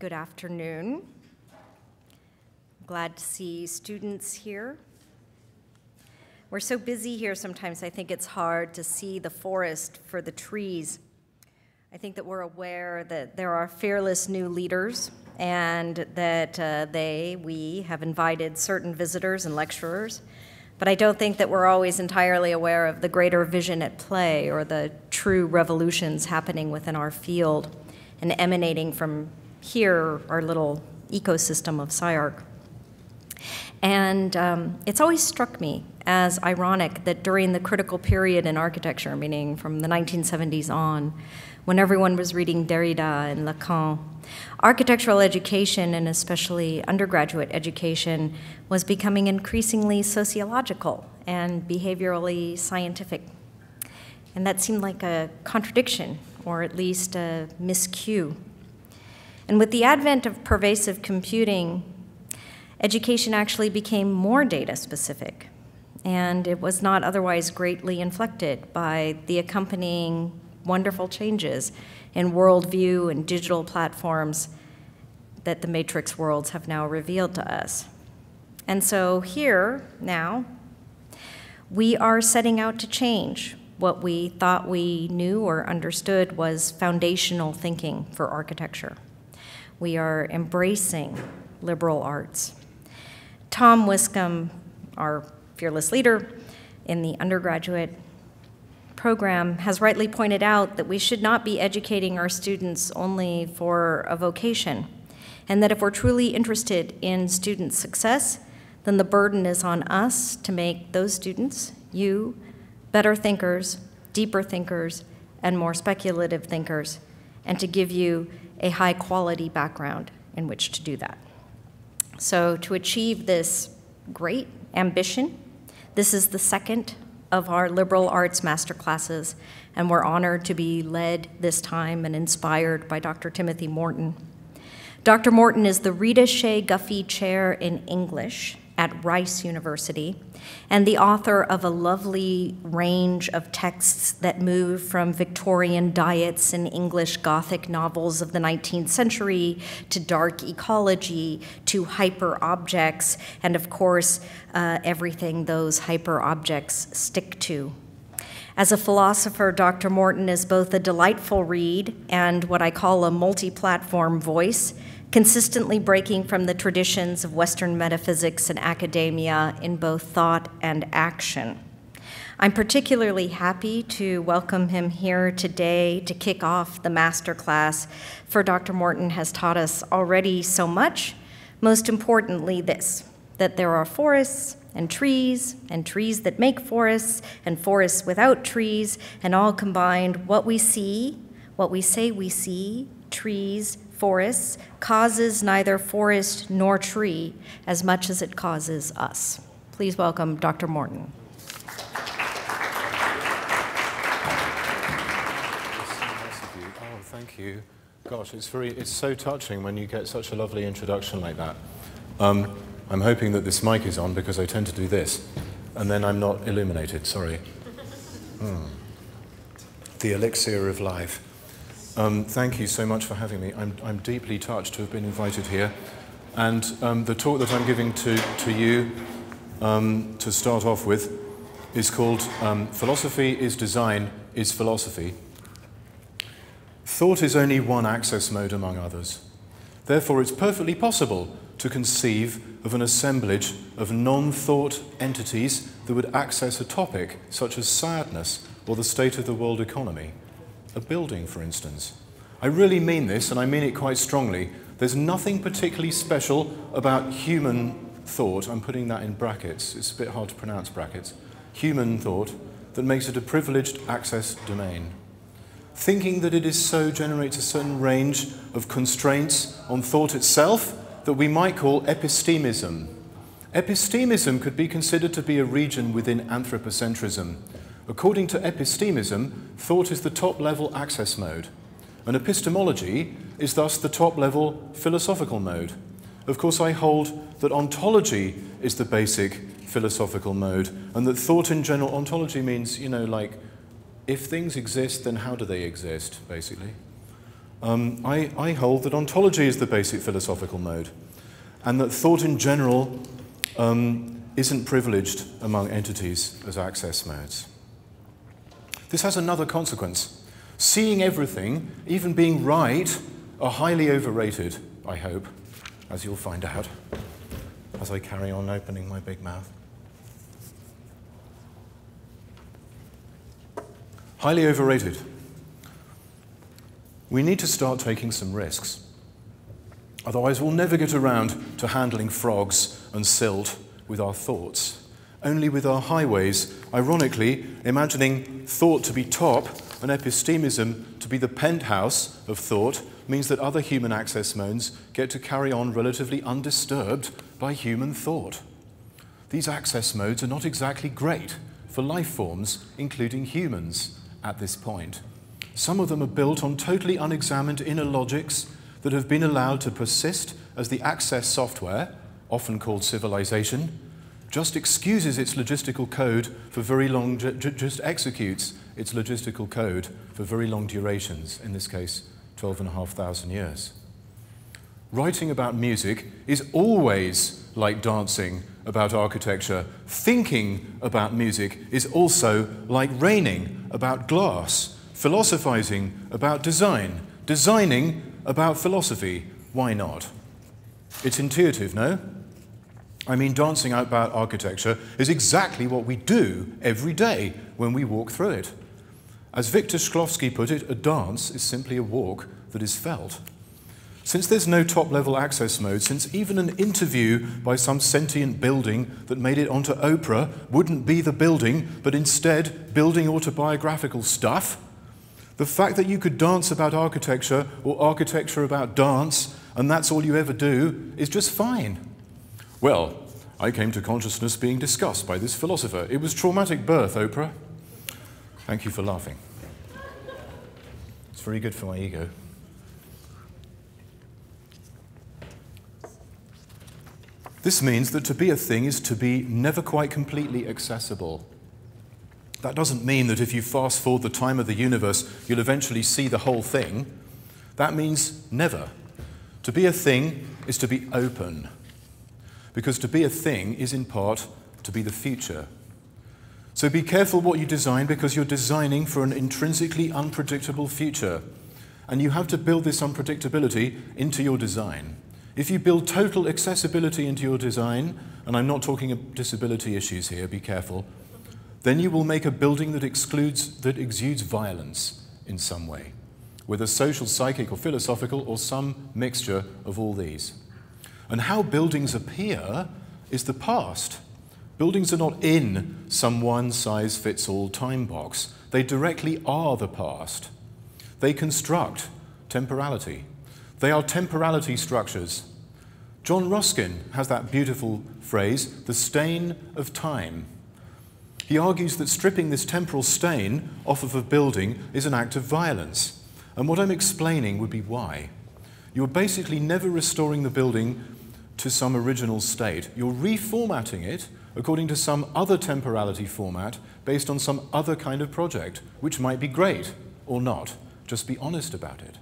Good afternoon. Glad to see students here. We're so busy here sometimes I think it's hard to see the forest for the trees. I think that we're aware that there are fearless new leaders and that we have invited certain visitors and lecturers, but I don't think that we're always entirely aware of the greater vision at play or the true revolutions happening within our field and emanating from here, our little ecosystem of SciArc. And it's always struck me as ironic that during the critical period in architecture, meaning from the 1970s on, when everyone was reading Derrida and Lacan, architectural education, and especially undergraduate education, was becoming increasingly sociological and behaviorally scientific. And that seemed like a contradiction, or at least a miscue. And with the advent of pervasive computing, education actually became more data-specific, and it was not otherwise greatly inflected by the accompanying wonderful changes in worldview and digital platforms that the matrix worlds have now revealed to us. And so here, now, we are setting out to change what we thought we knew or understood was foundational thinking for architecture. We are embracing liberal arts. Tom Wiscombe, our fearless leader in the undergraduate program, has rightly pointed out that we should not be educating our students only for a vocation, and that if we're truly interested in student success, then the burden is on us to make those students, you, better thinkers, deeper thinkers, and more speculative thinkers, and to give you a high-quality background in which to do that. So to achieve this great ambition, this is the second of our liberal arts masterclasses, and we're honored to be led this time and inspired by Dr. Timothy Morton. Dr. Morton is the Rita Shea Guffey Chair in English at Rice University, and the author of a lovely range of texts that move from Victorian diets and English Gothic novels of the 19th century to dark ecology to hyper objects, and of course, everything those hyper objects stick to. As a philosopher, Dr. Morton is both a delightful read and what I call a multi-platform voice, consistently breaking from the traditions of Western metaphysics and academia in both thought and action. I'm particularly happy to welcome him here today to kick off the masterclass, for Dr. Morton has taught us already so much, most importantly this, that there are forests and trees that make forests, and forests without trees, and all combined what we see, what we say we see, trees, forests, causes neither forest nor tree as much as it causes us. Please welcome Dr. Morton. Oh, thank you. Gosh, it's so touching when you get such a lovely introduction like that. I'm hoping that this mic is on, because I tend to do this, and then I'm not illuminated, sorry. The elixir of life. Thank you so much for having me. I'm deeply touched to have been invited here. And the talk that I'm giving to you to start off with is called Philosophy is Design is Philosophy. Thought is only one access mode among others. Therefore, it's perfectly possible to conceive of an assemblage of non-thought entities that would access a topic such as sadness or the state of the world economy. A building, for instance. I really mean this, and I mean it quite strongly. There's nothing particularly special about human thought, I'm putting that in brackets, it's a bit hard to pronounce brackets, human thought, that makes it a privileged access domain. Thinking that it is so generates a certain range of constraints on thought itself that we might call epistemism. Epistemism could be considered to be a region within anthropocentrism. According to epistemism, thought is the top-level access mode, and epistemology is thus the top-level philosophical mode. Of course, I hold that ontology is the basic philosophical mode, and that thought in general, ontology means, you know, like, if things exist, then how do they exist, basically. I hold that ontology is the basic philosophical mode, and that thought in general isn't privileged among entities as access modes. This has another consequence. Seeing everything, even being right, are highly overrated, I hope, as you'll find out as I carry on opening my big mouth. Highly overrated. We need to start taking some risks. Otherwise, we'll never get around to handling frogs and silt with our thoughts, only with our highways, ironically, imagining thought to be top and epistemism to be the penthouse of thought means that other human access modes get to carry on relatively undisturbed by human thought. These access modes are not exactly great for life forms, including humans, at this point. Some of them are built on totally unexamined inner logics that have been allowed to persist as the access software, often called civilization, just excuses its logistical code for very long, just executes its logistical code for very long durations, in this case, 12,500 years. Writing about music is always like dancing about architecture. Thinking about music is also like raining about glass. Philosophizing about design. Designing about philosophy. Why not? It's intuitive, no? I mean, dancing about architecture is exactly what we do every day when we walk through it. As Victor Shklovsky put it, a dance is simply a walk that is felt. Since there's no top-level access mode, since even an interview by some sentient building that made it onto Oprah wouldn't be the building, but instead building autobiographical stuff, the fact that you could dance about architecture or architecture about dance, and that's all you ever do, is just fine. Well, I came to consciousness being discussed by this philosopher. It was traumatic birth, Oprah. Thank you for laughing. It's very good for my ego. This means that to be a thing is to be never quite completely accessible. That doesn't mean that if you fast forward the time of the universe, you'll eventually see the whole thing. That means never. To be a thing is to be open, because to be a thing is in part to be the future. So be careful what you design, because you're designing for an intrinsically unpredictable future, and you have to build this unpredictability into your design. If you build total accessibility into your design, and I'm not talking about disability issues here, be careful, then you will make a building that exudes violence in some way, whether social, psychic, or philosophical, or some mixture of all these. And how buildings appear is the past. Buildings are not in some one-size-fits-all time box. They directly are the past. They construct temporality. They are temporality structures. John Ruskin has that beautiful phrase, the stain of time. He argues that stripping this temporal stain off of a building is an act of violence. And what I'm explaining would be why. You're basically never restoring the building to some original state. You're reformatting it according to some other temporality format based on some other kind of project, which might be great or not. Just be honest about it.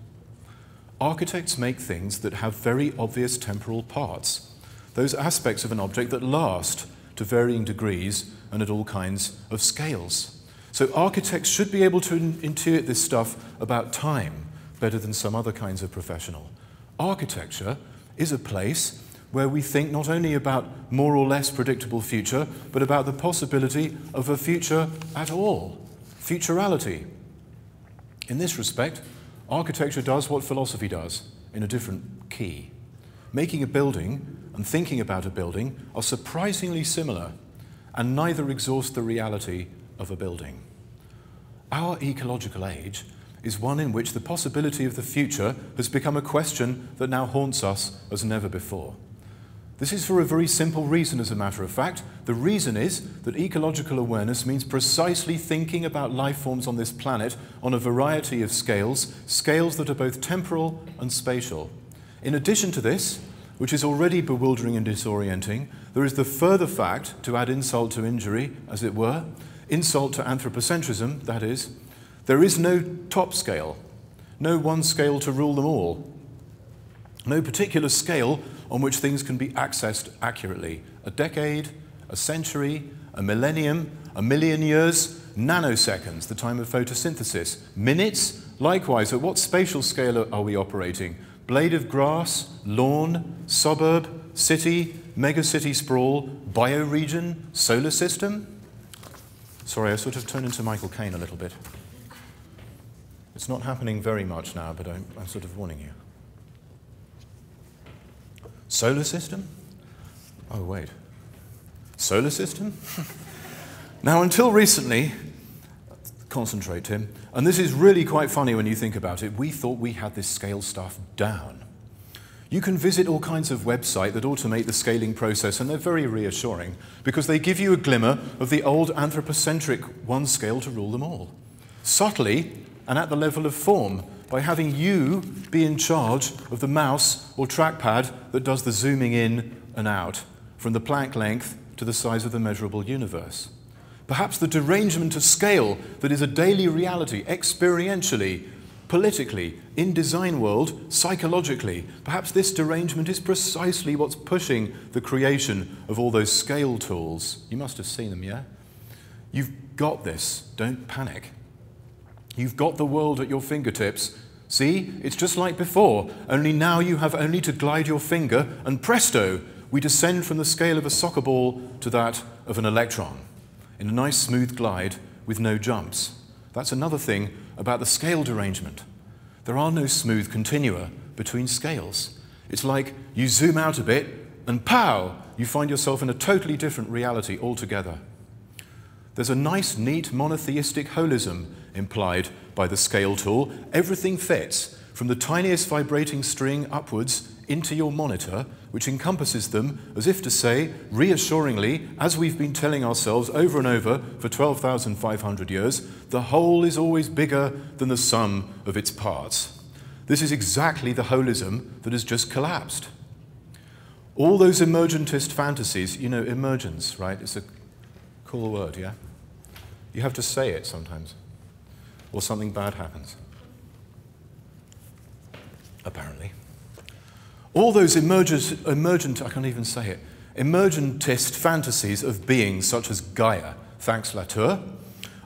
Architects make things that have very obvious temporal parts, those aspects of an object that last to varying degrees and at all kinds of scales. So architects should be able to intuit this stuff about time better than some other kinds of professional. Architecture is a place where we think not only about more or less predictable future, but about the possibility of a future at all, futurality. In this respect, architecture does what philosophy does in a different key. Making a building and thinking about a building are surprisingly similar, and neither exhaust the reality of a building. Our ecological age is one in which the possibility of the future has become a question that now haunts us as never before. This is for a very simple reason, as a matter of fact. The reason is that ecological awareness means precisely thinking about life forms on this planet on a variety of scales, scales that are both temporal and spatial. In addition to this, which is already bewildering and disorienting, there is the further fact, to add insult to injury, as it were, insult to anthropocentrism, that is, there is no top scale, no one scale to rule them all, no particular scale on which things can be accessed accurately. A decade, a century, a millennium, a million years, nanoseconds, the time of photosynthesis, minutes, likewise, at what spatial scale are we operating? Blade of grass, lawn, suburb, city, megacity sprawl, bioregion, solar system? Sorry, I sort of turn into Michael Caine a little bit. It's not happening very much now, but I'm sort of warning you. Solar system? Oh, wait. Solar system? Now, until recently, concentrate, Tim, and this is really quite funny when you think about it, we thought we had this scale stuff down. You can visit all kinds of websites that automate the scaling process, and they're very reassuring because they give you a glimmer of the old anthropocentric one scale to rule them all. Subtly, and at the level of form, by having you be in charge of the mouse or trackpad that does the zooming in and out, from the Planck length to the size of the measurable universe. Perhaps the derangement of scale that is a daily reality, experientially, politically, in design world, psychologically, perhaps this derangement is precisely what's pushing the creation of all those scale tools. You must have seen them, yeah? You've got this, don't panic. You've got the world at your fingertips. See, it's just like before, only now you have only to glide your finger, and presto, we descend from the scale of a soccer ball to that of an electron, in a nice smooth glide with no jumps. That's another thing about the scale derangement. There are no smooth continua between scales. It's like you zoom out a bit, and pow, you find yourself in a totally different reality altogether. There's a nice, neat, monotheistic holism implied by the scale tool. Everything fits, from the tiniest vibrating string upwards into your monitor, which encompasses them, as if to say, reassuringly, as we've been telling ourselves over and over for 12,500 years, the whole is always bigger than the sum of its parts. This is exactly the holism that has just collapsed. All those emergentist fantasies, you know, emergence, right? It's a cool word, yeah? You have to say it sometimes, or something bad happens. Apparently. All those emergentist fantasies of beings such as Gaia, thanks Latour,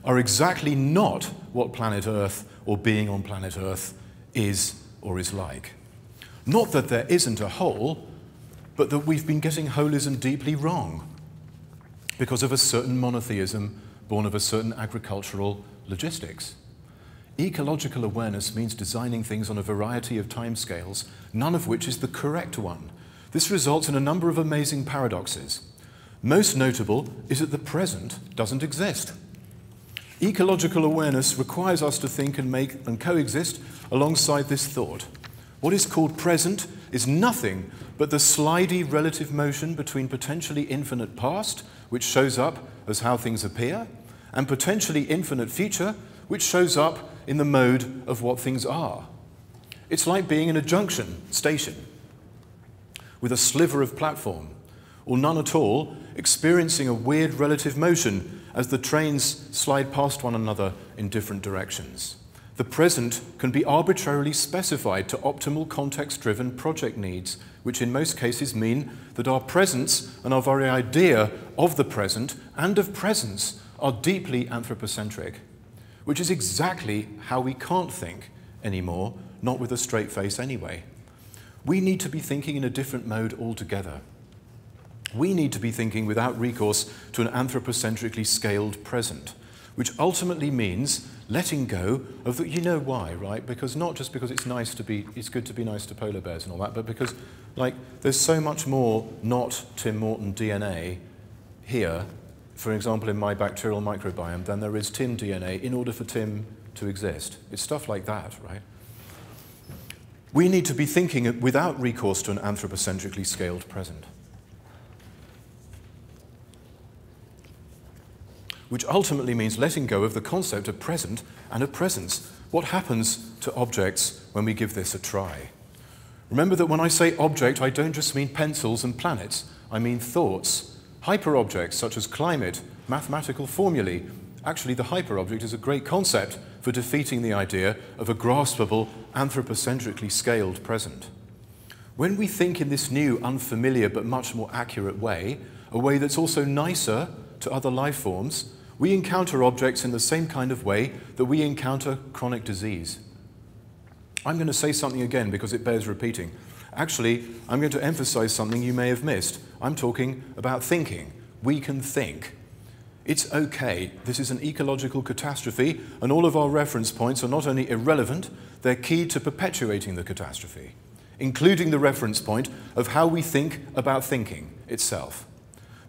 are exactly not what planet Earth or being on planet Earth is or is like. Not that there isn't a whole, but that we've been getting holism deeply wrong because of a certain monotheism born of a certain agricultural logistics. Ecological awareness means designing things on a variety of timescales, none of which is the correct one. This results in a number of amazing paradoxes. Most notable is that the present doesn't exist. Ecological awareness requires us to think and make and coexist alongside this thought. What is called present is nothing but the slidey relative motion between potentially infinite past, which shows up as how things appear, and potentially infinite future, which shows up in the mode of what things are. It's like being in a junction station with a sliver of platform, or none at all, experiencing a weird relative motion as the trains slide past one another in different directions. The present can be arbitrarily specified to optimal context-driven project needs, which in most cases mean that our presence and our very idea of the present and of presence are deeply anthropocentric, which is exactly how we can't think anymore, not with a straight face anyway. We need to be thinking in a different mode altogether. We need to be thinking without recourse to an anthropocentrically scaled present, which ultimately means letting go of the, you know why, right? Because not just because it's nice to be, it's good to be nice to polar bears and all that, but because, like, there's so much more not Tim Morton DNA here, for example, in my bacterial microbiome, than there is Tim DNA in order for Tim to exist. It's stuff like that, right? We need to be thinking without recourse to an anthropocentrically scaled present, which ultimately means letting go of the concept of present and of presence. What happens to objects when we give this a try? Remember that when I say object, I don't just mean pencils and planets. I mean thoughts. Hyperobjects such as climate, mathematical formulae, actually the hyperobject is a great concept for defeating the idea of a graspable, anthropocentrically scaled present. When we think in this new, unfamiliar, but much more accurate way, a way that's also nicer to other life forms, we encounter objects in the same kind of way that we encounter chronic disease. I'm going to say something again because it bears repeating. Actually, I'm going to emphasize something you may have missed. I'm talking about thinking. We can think. It's okay. This is an ecological catastrophe, and all of our reference points are not only irrelevant, they're key to perpetuating the catastrophe, including the reference point of how we think about thinking itself.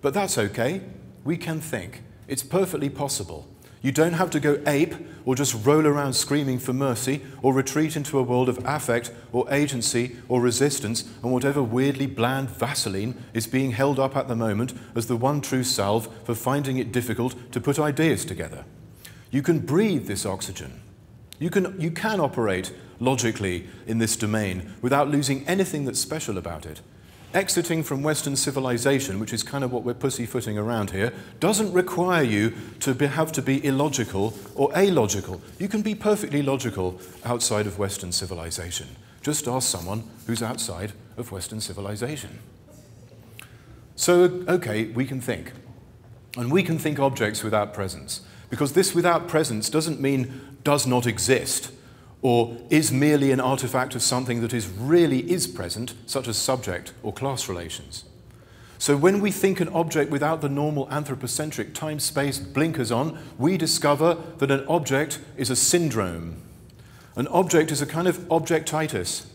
But that's okay. We can think. It's perfectly possible. You don't have to go ape or just roll around screaming for mercy or retreat into a world of affect or agency or resistance and whatever weirdly bland Vaseline is being held up at the moment as the one true salve for finding it difficult to put ideas together. You can breathe this oxygen. You can operate logically in this domain without losing anything that's special about it. Exiting from Western civilization, which is kind of what we're pussyfooting around here, doesn't require you to have to be illogical or alogical. You can be perfectly logical outside of Western civilization. Just ask someone who's outside of Western civilization. So, okay, we can think. And we can think objects without presence. Because this without presence doesn't mean does not exist, or is merely an artifact of something that is really is present, such as subject or class relations. So when we think an object without the normal anthropocentric time-space blinkers on, we discover that an object is a syndrome. An object is a kind of objectitis.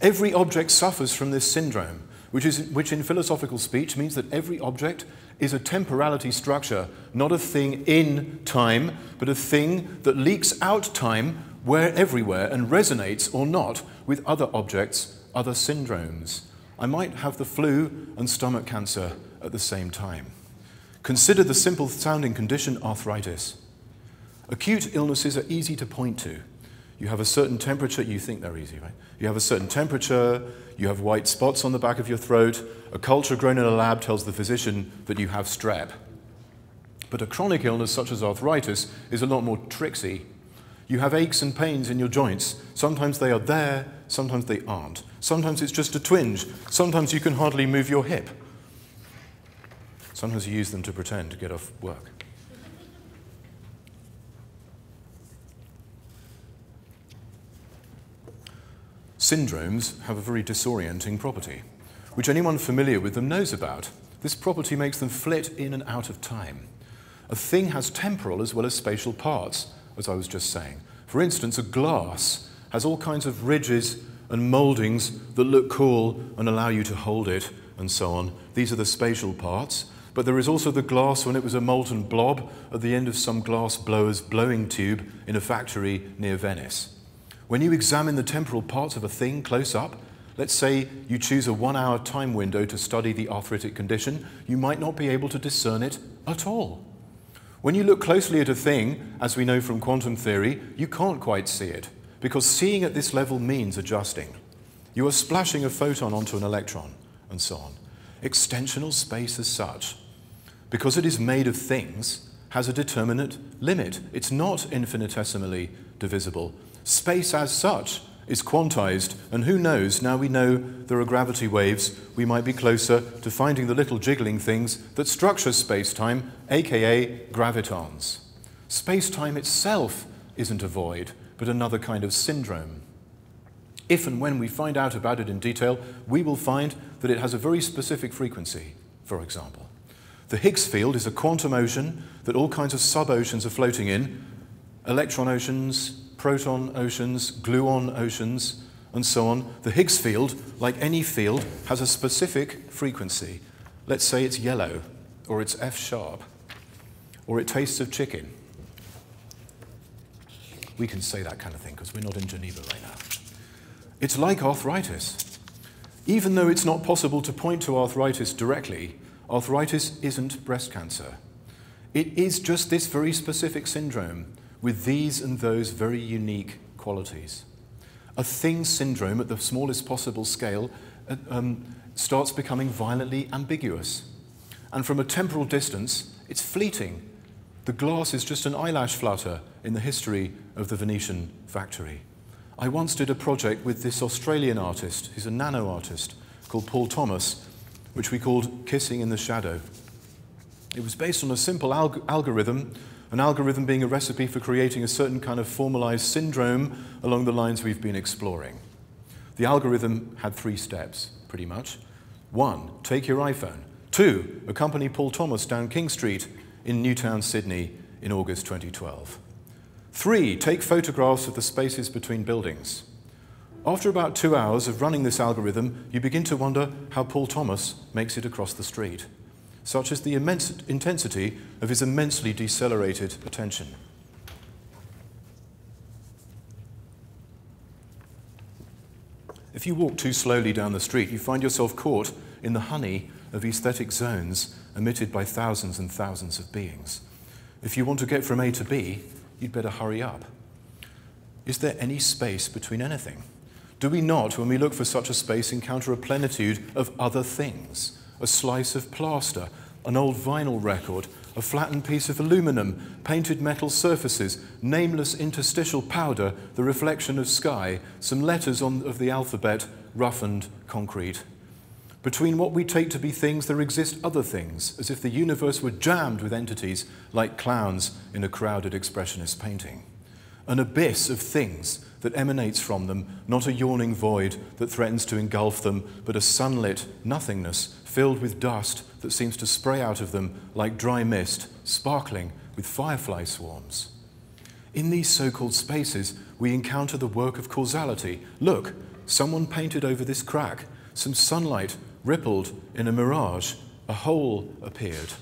Every object suffers from this syndrome, which in philosophical speech means that every object is a temporality structure, not a thing in time, but a thing that leaks out time everywhere and resonates or not with other objects, other syndromes. I might have the flu and stomach cancer at the same time. Consider the simple sounding condition arthritis. Acute illnesses are easy to point to. You have a certain temperature, you think they're easy, right? You have a certain temperature, you have white spots on the back of your throat, a culture grown in a lab tells the physician that you have strep. But a chronic illness such as arthritis is a lot more tricksy. You have aches and pains in your joints. Sometimes they are there, sometimes they aren't. Sometimes it's just a twinge. Sometimes you can hardly move your hip. Sometimes you use them to pretend to get off work. Syndromes have a very disorienting property, which anyone familiar with them knows about. This property makes them flit in and out of time. A thing has temporal as well as spatial parts, as I was just saying. For instance, a glass has all kinds of ridges and mouldings that look cool and allow you to hold it and so on. These are the spatial parts. But there is also the glass when it was a molten blob at the end of some glass blower's blowing tube in a factory near Venice. When you examine the temporal parts of a thing close up, let's say you choose a 1-hour time window to study the arthritic condition, you might not be able to discern it at all. When you look closely at a thing, as we know from quantum theory, you can't quite see it, because seeing at this level means adjusting. You are splashing a photon onto an electron, and so on. Extensional space as such, because it is made of things, has a determinate limit. It's not infinitesimally divisible. Space as such is quantized, and who knows, now we know there are gravity waves, we might be closer to finding the little jiggling things that structure space-time, aka gravitons. Space-time itself isn't a void, but another kind of syndrome. If and when we find out about it in detail, we will find that it has a very specific frequency, for example. The Higgs field is a quantum ocean that all kinds of sub-oceans are floating in, electron oceans, proton oceans, gluon oceans, and so on. The Higgs field, like any field, has a specific frequency. Let's say it's yellow, or it's F-sharp, or it tastes of chicken. We can say that kind of thing, because we're not in Geneva right now. It's like arthritis. Even though it's not possible to point to arthritis directly, arthritis isn't breast cancer. It is just this very specific syndrome, with these and those very unique qualities. A thing syndrome at the smallest possible scale starts becoming violently ambiguous. And from a temporal distance, it's fleeting. The glass is just an eyelash flutter in the history of the Venetian factory. I once did a project with this Australian artist, he's a nano artist, called Paul Thomas, which we called Kissing in the Shadow. It was based on a simple algorithm, an algorithm being a recipe for creating a certain kind of formalized syndrome along the lines we've been exploring. The algorithm had three steps, pretty much. 1, take your iPhone. 2, accompany Paul Thomas down King Street in Newtown, Sydney in August 2012. 3, take photographs of the spaces between buildings. After about 2 hours of running this algorithm, you begin to wonder how Paul Thomas makes it across the street. Such is the immense intensity of his immensely decelerated attention. If you walk too slowly down the street, you find yourself caught in the honey of aesthetic zones emitted by thousands and thousands of beings. If you want to get from A to B, you'd better hurry up. Is there any space between anything? Do we not, when we look for such a space, encounter a plenitude of other things? A slice of plaster, an old vinyl record, a flattened piece of aluminum, painted metal surfaces, nameless interstitial powder, the reflection of sky, some letters of the alphabet, roughened concrete. Between what we take to be things, there exist other things, as if the universe were jammed with entities like clowns in a crowded expressionist painting. An abyss of things that emanates from them, not a yawning void that threatens to engulf them, but a sunlit nothingness filled with dust that seems to spray out of them like dry mist, sparkling with firefly swarms. In these so-called spaces, we encounter the work of causality. Look, someone painted over this crack. Some sunlight rippled in a mirage. A hole appeared.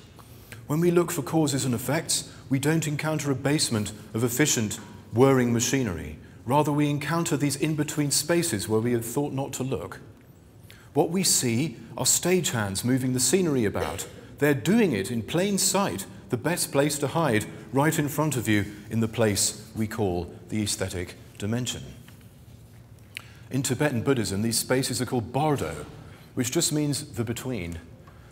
When we look for causes and effects, we don't encounter a basement of efficient, whirring machinery. Rather, we encounter these in-between spaces where we had thought not to look. What we see are stagehands moving the scenery about. They're doing it in plain sight, the best place to hide, right in front of you, in the place we call the aesthetic dimension. In Tibetan Buddhism, these spaces are called bardo, which just means the between.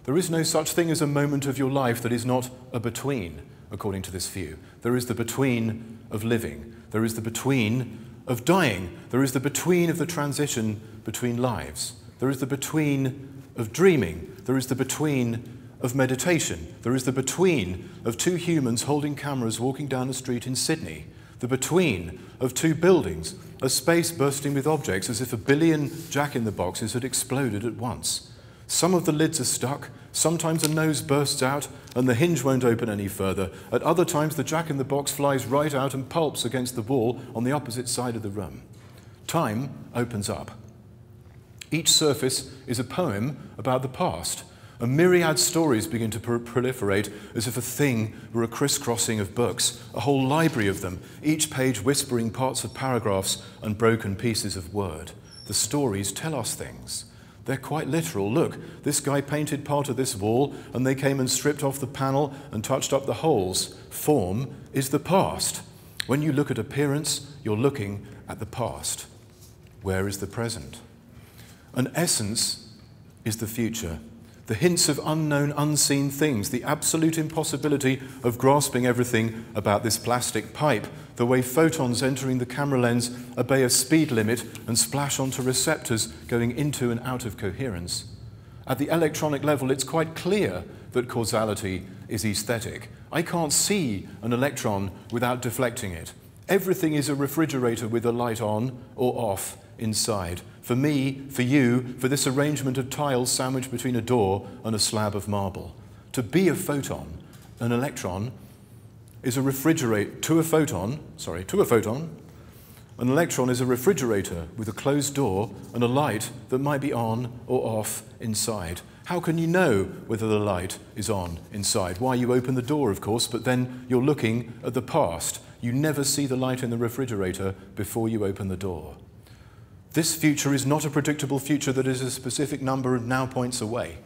There is no such thing as a moment of your life that is not a between, according to this view. There is the between of living. There is the between of dying. There is the between of the transition between lives. There is the between of dreaming. There is the between of meditation. There is the between of two humans holding cameras walking down a street in Sydney. The between of two buildings, a space bursting with objects as if a billion jack-in-the-boxes had exploded at once. Some of the lids are stuck, sometimes a nose bursts out and the hinge won't open any further. At other times, the jack-in-the-box flies right out and pulps against the wall on the opposite side of the room. Time opens up. Each surface is a poem about the past. A myriad stories begin to proliferate as if a thing were a crisscrossing of books, a whole library of them, each page whispering parts of paragraphs and broken pieces of word. The stories tell us things. They're quite literal. Look, this guy painted part of this wall, and they came and stripped off the panel and touched up the holes. Form is the past. When you look at appearance, you're looking at the past. Where is the present? An essence is the future. The hints of unknown, unseen things, the absolute impossibility of grasping everything about this plastic pipe, the way photons entering the camera lens obey a speed limit and splash onto receptors going into and out of coherence. At the electronic level, it's quite clear that causality is aesthetic. I can't see an electron without deflecting it. Everything is a refrigerator with a light on or off inside. For me, for you, for this arrangement of tiles sandwiched between a door and a slab of marble. To be a photon, an electron, is a refrigerator. To a photon, an electron is a refrigerator with a closed door and a light that might be on or off inside. How can you know whether the light is on inside? Why, you open the door, of course, but then you're looking at the past. You never see the light in the refrigerator before you open the door. This future is not a predictable future that is a specific number of now points away.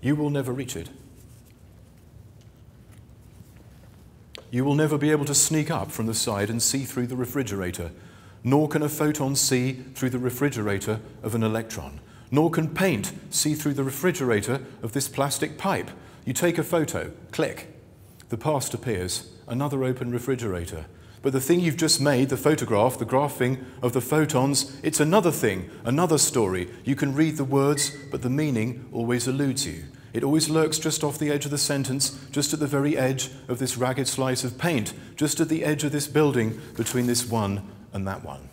You will never reach it. You will never be able to sneak up from the side and see through the refrigerator, nor can a photon see through the refrigerator of an electron, nor can paint see through the refrigerator of this plastic pipe. You take a photo, click. The past appears, another open refrigerator. But the thing you've just made, the photograph, the graphing of the photons, it's another thing, another story. You can read the words, but the meaning always eludes you. It always lurks just off the edge of the sentence, just at the very edge of this ragged slice of paint, just at the edge of this building, between this one and that one.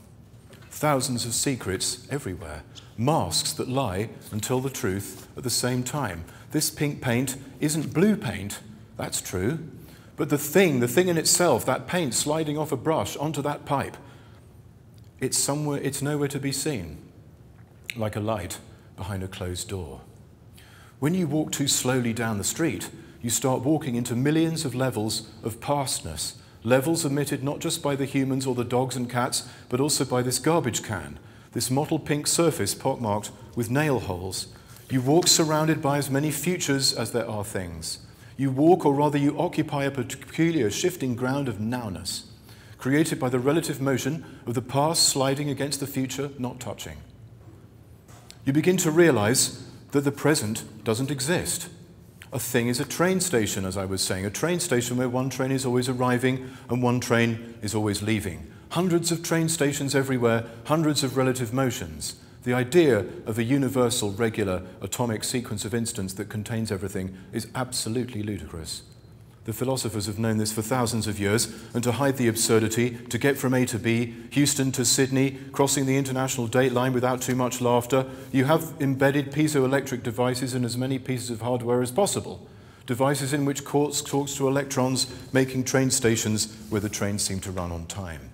Thousands of secrets everywhere, masks that lie and tell the truth at the same time. This pink paint isn't blue paint, that's true. But the thing in itself, that paint sliding off a brush onto that pipe, it's somewhere, it's nowhere to be seen, like a light behind a closed door. When you walk too slowly down the street, you start walking into millions of levels of pastness, levels emitted not just by the humans or the dogs and cats, but also by this garbage can, this mottled pink surface pockmarked with nail holes. You walk surrounded by as many futures as there are things. You walk, or rather you occupy, a peculiar shifting ground of nowness, created by the relative motion of the past sliding against the future not touching. You begin to realize that the present doesn't exist. A thing is a train station, as I was saying, a train station where one train is always arriving and one train is always leaving. Hundreds of train stations everywhere, hundreds of relative motions. The idea of a universal, regular, atomic sequence of instants that contains everything is absolutely ludicrous. The philosophers have known this for thousands of years, and to hide the absurdity, to get from A to B, Houston to Sydney, crossing the international date line without too much laughter, you have embedded piezoelectric devices in as many pieces of hardware as possible, devices in which quartz talks to electrons, making train stations where the trains seem to run on time.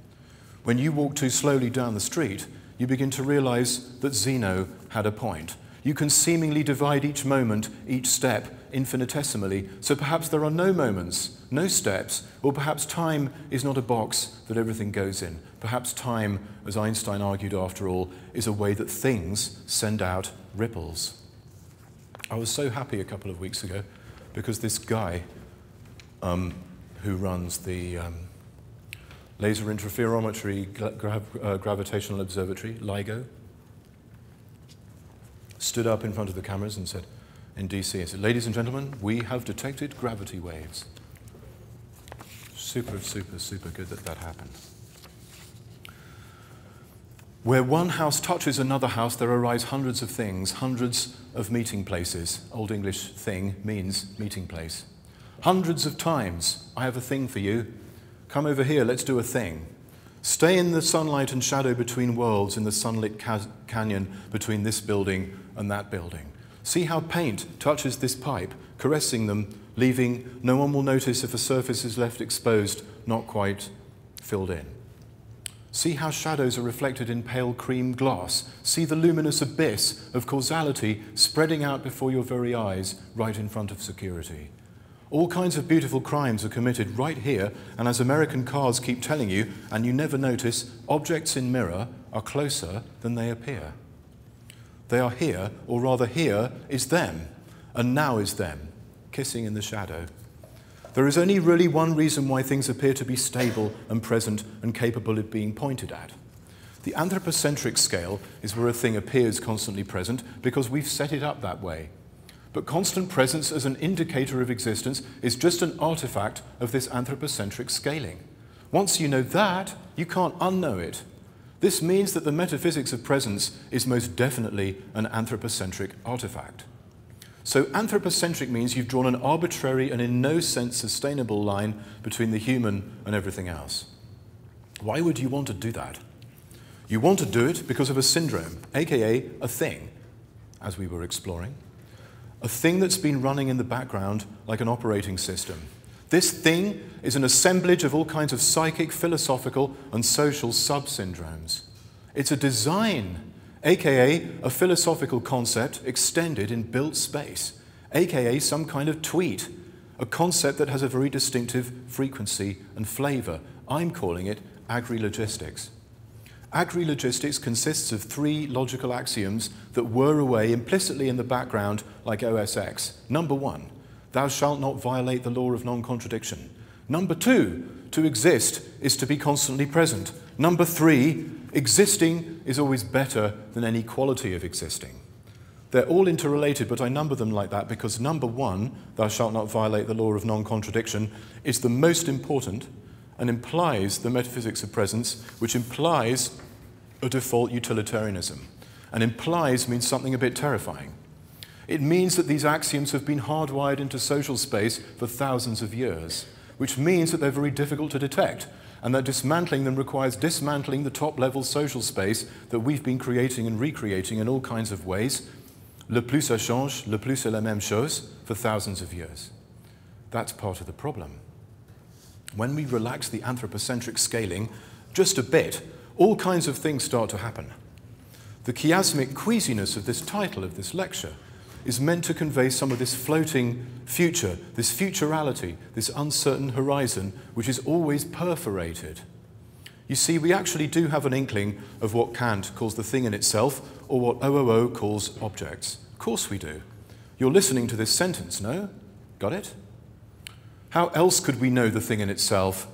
When you walk too slowly down the street, you begin to realize that Zeno had a point. You can seemingly divide each moment, each step, infinitesimally, so perhaps there are no moments, no steps, or perhaps time is not a box that everything goes in. Perhaps time, as Einstein argued after all, is a way that things send out ripples. I was so happy a couple of weeks ago because this guy who runs the Laser Interferometry Gravitational Observatory, LIGO, stood up in front of the cameras and said, in DC, he said, "Ladies and gentlemen, we have detected gravity waves." Super, super, super good that that happened. Where one house touches another house, there arise hundreds of things, hundreds of meeting places. Old English thing means meeting place. Hundreds of times, "I have a thing for you. Come over here, let's do a thing." Stay in the sunlight and shadow between worlds in the sunlit canyon between this building and that building. See how paint touches this pipe, caressing them, leaving, no one will notice if a surface is left exposed, not quite filled in. See how shadows are reflected in pale cream glass. See the luminous abyss of causality spreading out before your very eyes, right in front of security. All kinds of beautiful crimes are committed right here, and as American cars keep telling you, and you never notice, objects in mirror are closer than they appear. They are here, or rather here is them, and now is them, kissing in the shadow. There is only really one reason why things appear to be stable and present and capable of being pointed at. The anthropocentric scale is where a thing appears constantly present because we've set it up that way. But constant presence as an indicator of existence is just an artifact of this anthropocentric scaling. Once you know that, you can't unknow it. This means that the metaphysics of presence is most definitely an anthropocentric artifact. So anthropocentric means you've drawn an arbitrary and in no sense sustainable line between the human and everything else. Why would you want to do that? You want to do it because of a syndrome, aka a thing, as we were exploring. A thing that's been running in the background like an operating system. This thing is an assemblage of all kinds of psychic, philosophical, and social sub-syndromes. It's a design, aka a philosophical concept extended in built space, aka some kind of tweet, a concept that has a very distinctive frequency and flavor. I'm calling it agri-logistics. Agri-logistics consists of three logical axioms that whir away implicitly in the background like OSX. Number one, thou shalt not violate the law of non-contradiction. Number two, to exist is to be constantly present. Number three, existing is always better than any quality of existing. They're all interrelated, but I number them like that because number one, thou shalt not violate the law of non-contradiction, is the most important and implies the metaphysics of presence, which implies a default utilitarianism. And implies means something a bit terrifying. It means that these axioms have been hardwired into social space for thousands of years, which means that they're very difficult to detect, and that dismantling them requires dismantling the top-level social space that we've been creating and recreating in all kinds of ways. Le plus ça change, le plus c'est la même chose, for thousands of years. That's part of the problem. When we relax the anthropocentric scaling just a bit, all kinds of things start to happen. The chiasmic queasiness of this title of this lecture is meant to convey some of this floating future, this futurality, this uncertain horizon, which is always perforated. You see, we actually do have an inkling of what Kant calls the thing in itself, or what OOO calls objects. Of course we do. You're listening to this sentence, no? Got it? How else could we know the thing in itself?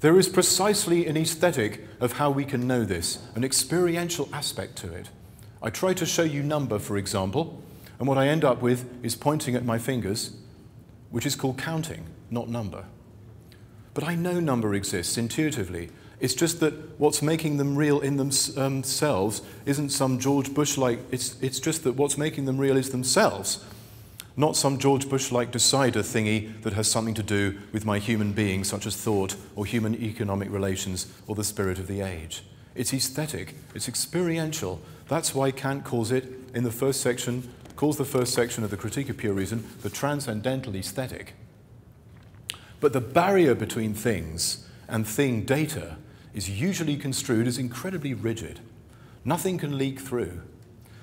There is precisely an aesthetic of how we can know this, an experiential aspect to it. I try to show you number, for example, and what I end up with is pointing at my fingers, which is called counting, not number. But I know number exists intuitively. It's just that what's making them real in themselves isn't some George Bush-like, it's just that what's making them real is themselves, not some George Bush-like decider thingy that has something to do with my human being, such as thought, or human economic relations, or the spirit of the age. It's aesthetic, it's experiential. That's why Kant calls it, in the first section, calls the first section of the Critique of Pure Reason, the transcendental aesthetic. But the barrier between things and thing data is usually construed as incredibly rigid. Nothing can leak through.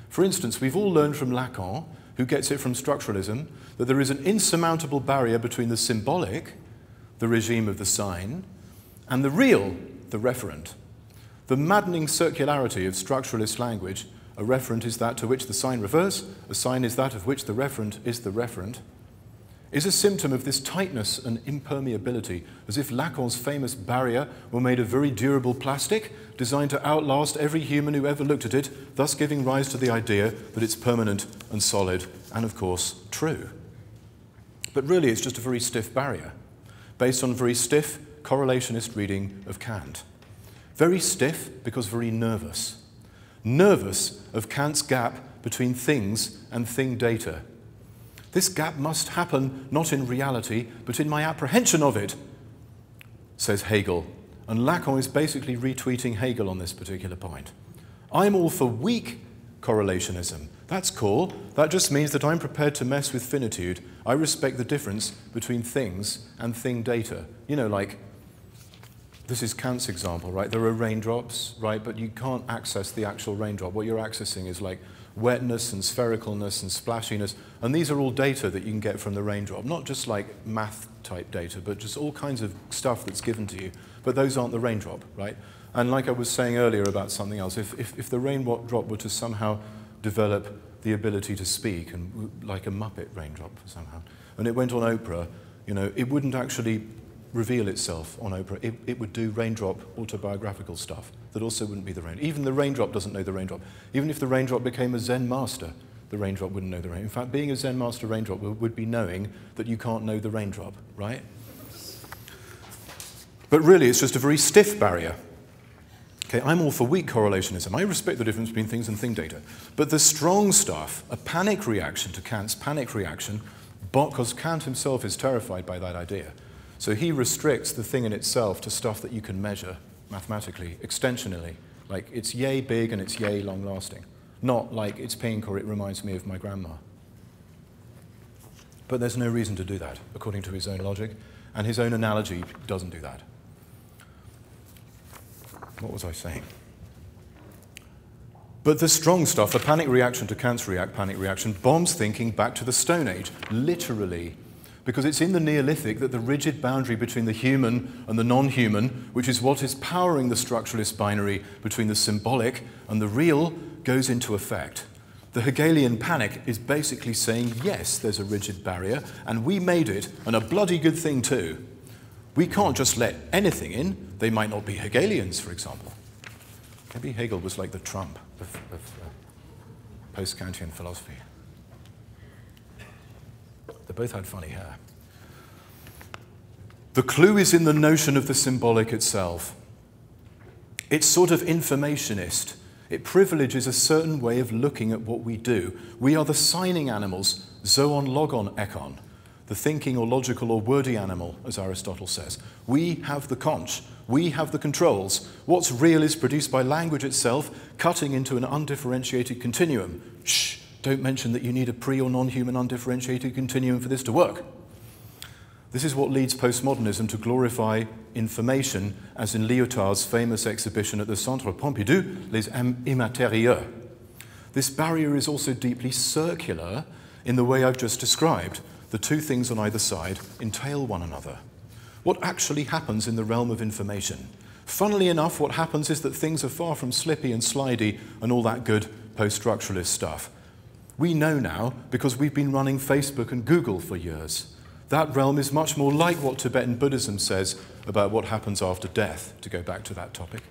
For instance, we've all learned from Lacan, who gets it from structuralism, that there is an insurmountable barrier between the symbolic, the regime of the sign, and the real, the referent. The maddening circularity of structuralist language, a referent is that to which the sign refers, a sign is that of which the referent is the referent, is a symptom of this tightness and impermeability, as if Lacan's famous barrier were made of very durable plastic designed to outlast every human who ever looked at it, thus giving rise to the idea that it's permanent and solid and, of course, true. But really, it's just a very stiff barrier, based on very stiff correlationist reading of Kant. Very stiff because very nervous. Nervous of Kant's gap between things and thing data. This gap must happen not in reality, but in my apprehension of it, says Hegel. And Lacan is basically retweeting Hegel on this particular point. I'm all for weak correlationism. That's cool. That just means that I'm prepared to mess with finitude. I respect the difference between things and thing data. You know, like, this is Kant's example, right? There are raindrops, right? But you can't access the actual raindrop. What you're accessing is like wetness and sphericalness and splashiness, and these are all data that you can get from the raindrop, not just like math type data, but just all kinds of stuff that's given to you, but those aren't the raindrop, right? And like I was saying earlier about something else, if the raindrop were to somehow develop the ability to speak, and like a Muppet raindrop somehow, and it went on Oprah, you know, it wouldn't actually reveal itself on Oprah. It would do raindrop autobiographical stuff that also wouldn't be the raindrop. Even the raindrop doesn't know the raindrop. Even if the raindrop became a Zen master, the raindrop wouldn't know the raindrop. In fact, being a Zen master raindrop would be knowing that you can't know the raindrop, right? But really, it's just a very stiff barrier. Okay, I'm all for weak correlationism. I respect the difference between things and thing data. But the strong stuff, a panic reaction to Kant's panic reaction, because Kant himself is terrified by that idea. So he restricts the thing in itself to stuff that you can measure mathematically, extensionally, like it's yay big and it's yay long-lasting, not like it's pink or it reminds me of my grandma. But there's no reason to do that, according to his own logic, and his own analogy doesn't do that. What was I saying? But the strong stuff, the panic reaction to Kant's panic reaction, bombs thinking back to the Stone Age, literally. Because it's in the Neolithic that the rigid boundary between the human and the non-human, which is what is powering the structuralist binary between the symbolic and the real, goes into effect. The Hegelian panic is basically saying, yes, there's a rigid barrier, and we made it, and a bloody good thing too. We can't just let anything in. They might not be Hegelians, for example. Maybe Hegel was like the Trump of post-Kantian philosophy. both had funny hair. The clue is in the notion of the symbolic itself. It's sort of informationist. It privileges a certain way of looking at what we do. We are the signing animals, zoon, logon, ekon, the thinking or logical or wordy animal, as Aristotle says. We have the conch. We have the controls. What's real is produced by language itself, cutting into an undifferentiated continuum. Shh, don't mention that you need a pre- or non-human undifferentiated continuum for this to work. This is what leads postmodernism to glorify information, as in Lyotard's famous exhibition at the Centre Pompidou, Les Immatérieux. This barrier is also deeply circular in the way I've just described. The two things on either side entail one another. What actually happens in the realm of information? Funnily enough, what happens is that things are far from slippy and slidey and all that good post-structuralist stuff. We know now because we've been running Facebook and Google for years. That realm is much more like what Tibetan Buddhism says about what happens after death, to go back to that topic.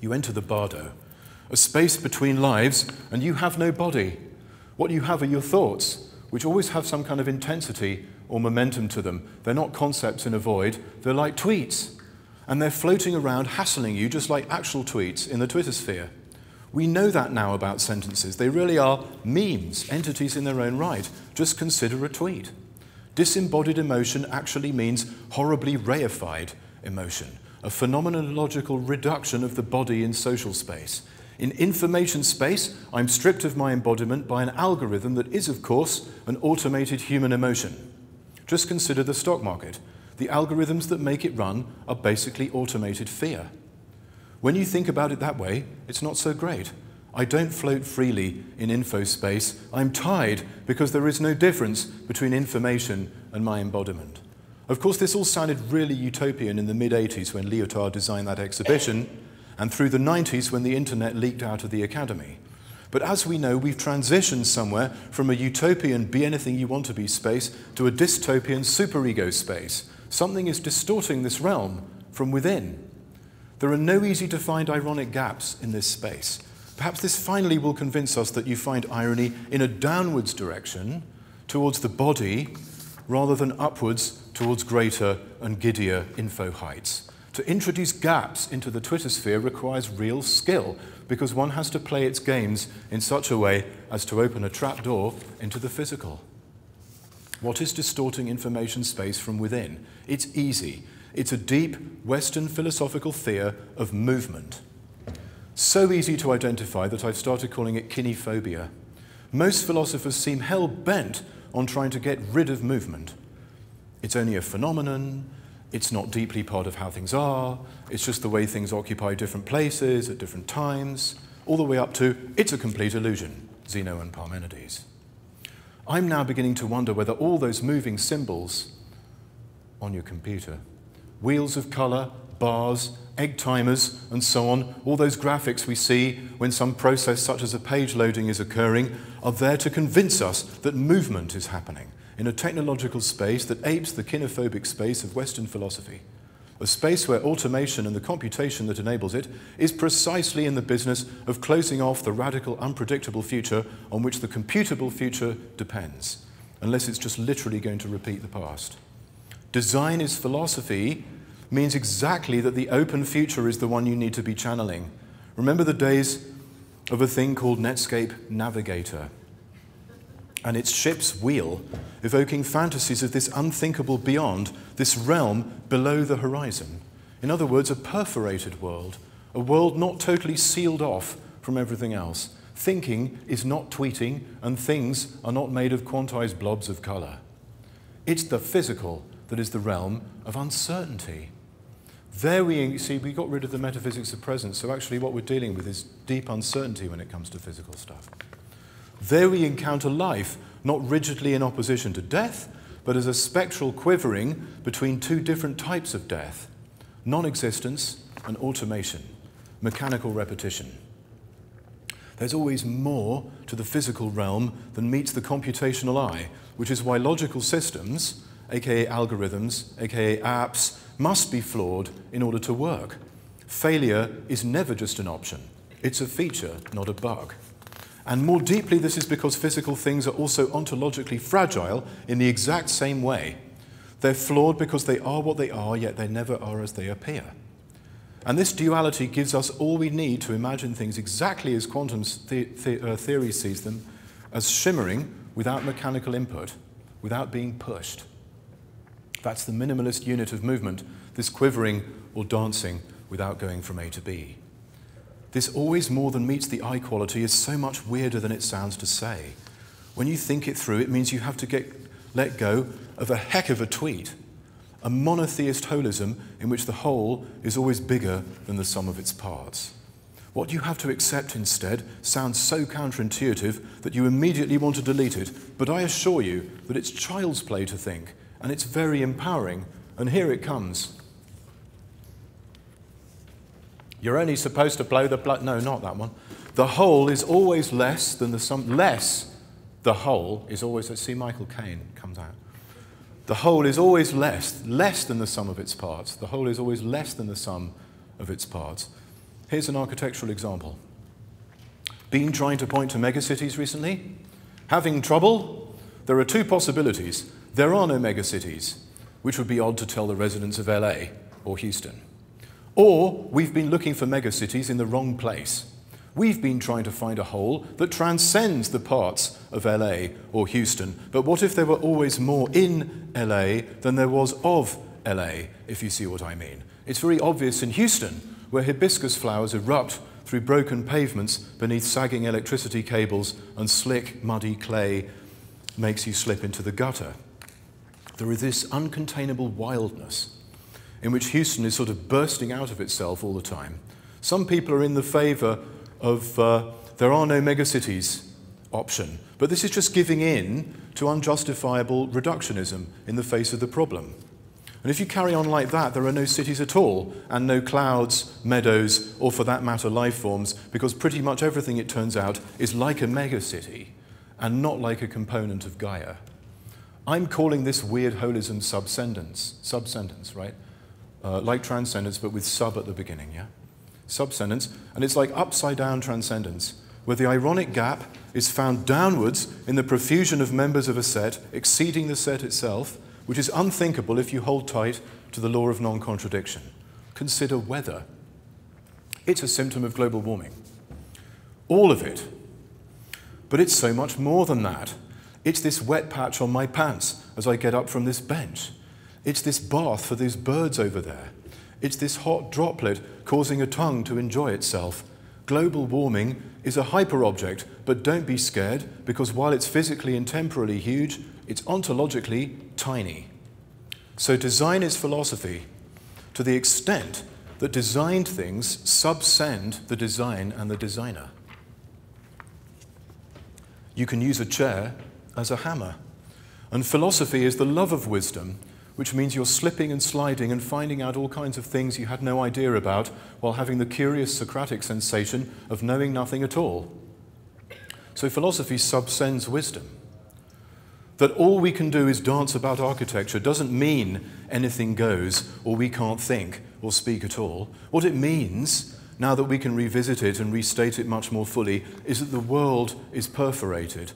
You enter the bardo, a space between lives, and you have no body. What you have are your thoughts, which always have some kind of intensity or momentum to them. They're not concepts in a void, they're like tweets. And they're floating around, hassling you, just like actual tweets in the Twitter sphere. We know that now about sentences. They really are memes, entities in their own right. Just consider a tweet. Disembodied emotion actually means horribly reified emotion, a phenomenological reduction of the body in social space. In information space, I'm stripped of my embodiment by an algorithm that is, of course, an automated human emotion. Just consider the stock market. The algorithms that make it run are basically automated fear. When you think about it that way, it's not so great. I don't float freely in info space. I'm tied because there is no difference between information and my embodiment. Of course, this all sounded really utopian in the mid-80s when Lyotard designed that exhibition, and through the 90s when the internet leaked out of the academy. But as we know, we've transitioned somewhere from a utopian be-anything-you-want-to-be space to a dystopian superego space. Something is distorting this realm from within. There are no easy-to-find ironic gaps in this space. Perhaps this finally will convince us that you find irony in a downwards direction towards the body rather than upwards towards greater and giddier info heights. To introduce gaps into the Twitter sphere requires real skill because one has to play its games in such a way as to open a trapdoor into the physical. What is distorting information space from within? It's easy. It's a deep Western philosophical fear of movement. So easy to identify that I've started calling it kinephobia. Most philosophers seem hell-bent on trying to get rid of movement. It's only a phenomenon, it's not deeply part of how things are, it's just the way things occupy different places at different times, all the way up to, it's a complete illusion, Zeno and Parmenides. I'm now beginning to wonder whether all those moving symbols on your computer, wheels of colour, bars, egg timers, and so on, all those graphics we see when some process such as a page loading is occurring, are there to convince us that movement is happening in a technological space that apes the kinophobic space of Western philosophy, a space where automation and the computation that enables it is precisely in the business of closing off the radical, unpredictable future on which the computable future depends, unless it's just literally going to repeat the past. Design is philosophy means exactly that the open future is the one you need to be channeling. Remember the days of a thing called Netscape Navigator and its ship's wheel, evoking fantasies of this unthinkable beyond, this realm below the horizon. In other words, a perforated world, a world not totally sealed off from everything else. Thinking is not tweeting, and things are not made of quantized blobs of color. It's the physical that is the realm of uncertainty. There we see we got rid of the metaphysics of presence, so actually what we're dealing with is deep uncertainty when it comes to physical stuff. There we encounter life, not rigidly in opposition to death, but as a spectral quivering between two different types of death, non-existence and automation, mechanical repetition. There's always more to the physical realm than meets the computational eye, which is why logical systems, aka algorithms, aka apps, must be flawed in order to work. Failure is never just an option. It's a feature, not a bug. And more deeply, this is because physical things are also ontologically fragile in the exact same way. They're flawed because they are what they are, yet they never are as they appear. And this duality gives us all we need to imagine things exactly as quantum theory sees them, as shimmering without mechanical input, without being pushed. That's the minimalist unit of movement, this quivering or dancing without going from A to B. This always more than meets the eye quality is so much weirder than it sounds to say. When you think it through, it means you have to let go of a heck of a tweet, a monotheist holism in which the whole is always bigger than the sum of its parts. What you have to accept instead sounds so counterintuitive that you immediately want to delete it, but I assure you that it's child's play to think, and it's very empowering, and here it comes. You're only supposed to blow the blood. No, not that one. The whole is always less than the sum. Less the whole is always. Let's see, Michael Caine comes out. The whole is always less than the sum of its parts. The whole is always less than the sum of its parts. Here's an architectural example. Been trying to point to megacities recently? Having trouble? There are two possibilities. There are no megacities, which would be odd to tell the residents of LA or Houston. Or we've been looking for megacities in the wrong place. We've been trying to find a whole that transcends the parts of LA or Houston. But what if there were always more in LA than there was of LA, if you see what I mean? It's very obvious in Houston, where hibiscus flowers erupt through broken pavements beneath sagging electricity cables and slick, muddy clay makes you slip into the gutter. There is this uncontainable wildness in which Houston is sort of bursting out of itself all the time. Some people are in the favour of there are no megacities option, but this is just giving in to unjustifiable reductionism in the face of the problem. And if you carry on like that, there are no cities at all, and no clouds, meadows, or for that matter life forms, because pretty much everything, it turns out, is like a megacity, and not like a component of Gaia. I'm calling this weird holism subsendence, right? Like transcendence, but with sub at the beginning, yeah? Subsendence, and it's like upside-down transcendence, where the ironic gap is found downwards in the profusion of members of a set, exceeding the set itself, which is unthinkable if you hold tight to the law of non-contradiction. Consider weather. It's a symptom of global warming. All of it. But it's so much more than that. It's this wet patch on my pants as I get up from this bench. It's this bath for these birds over there. It's this hot droplet causing a tongue to enjoy itself. Global warming is a hyperobject, but don't be scared, because while it's physically and temporally huge, it's ontologically tiny. So design is philosophy to the extent that designed things subsend the design and the designer. You can use a chair as a hammer. And philosophy is the love of wisdom, which means you're slipping and sliding and finding out all kinds of things you had no idea about while having the curious Socratic sensation of knowing nothing at all. So philosophy subsends wisdom. That all we can do is dance about architecture doesn't mean anything goes or we can't think or speak at all. What it means, now that we can revisit it and restate it much more fully, is that the world is perforated.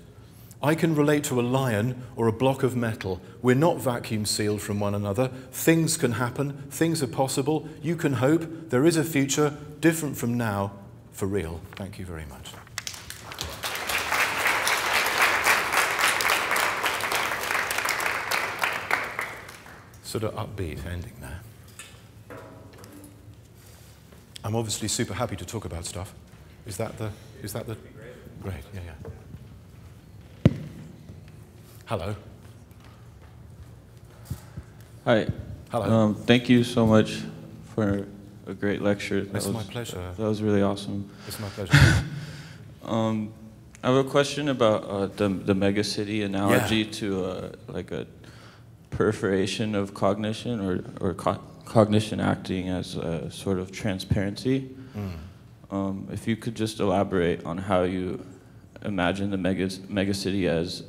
I can relate to a lion or a block of metal. We're not vacuum sealed from one another. Things can happen. Things are possible. You can hope. There is a future different from now, for real. Thank you very much. Sort of upbeat ending there. I'm obviously super happy to talk about stuff. Is that the? Great. Yeah, yeah. Hello. Hi. Hello. Thank you so much for a great lecture. It's my pleasure. That was really awesome. It's my pleasure. I have a question about the megacity analogy to like a perforation of cognition or cognition acting as a sort of transparency. If you could just elaborate on how you imagine the megacity as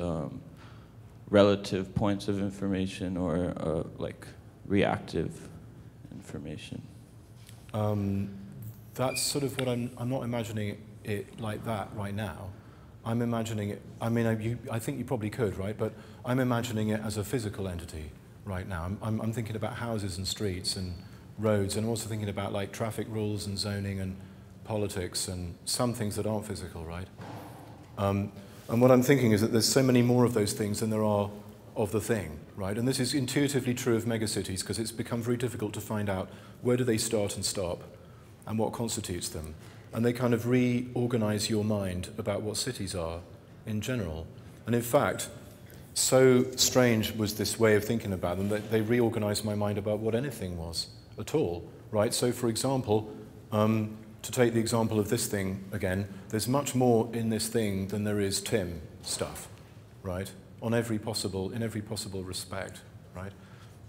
relative points of information or like reactive information. That's sort of what I'm not imagining it like that right now. I'm imagining it, I mean, I think you probably could, right? But I'm imagining it as a physical entity right now. I'm thinking about houses and streets and roads, and I'm also thinking about like traffic rules and zoning and politics and some things that aren't physical, right? And what I'm thinking is that there's so many more of those things than there are of the thing, right? And this is intuitively true of megacities because it's become very difficult to find out where do they start and stop and what constitutes them. And they kind of reorganize your mind about what cities are in general. And in fact, so strange was this way of thinking about them that they reorganized my mind about what anything was at all, right? So for example, to take the example of this thing again, there's much more in this thing than there is Tim stuff, right? On every possible, in every possible respect, right?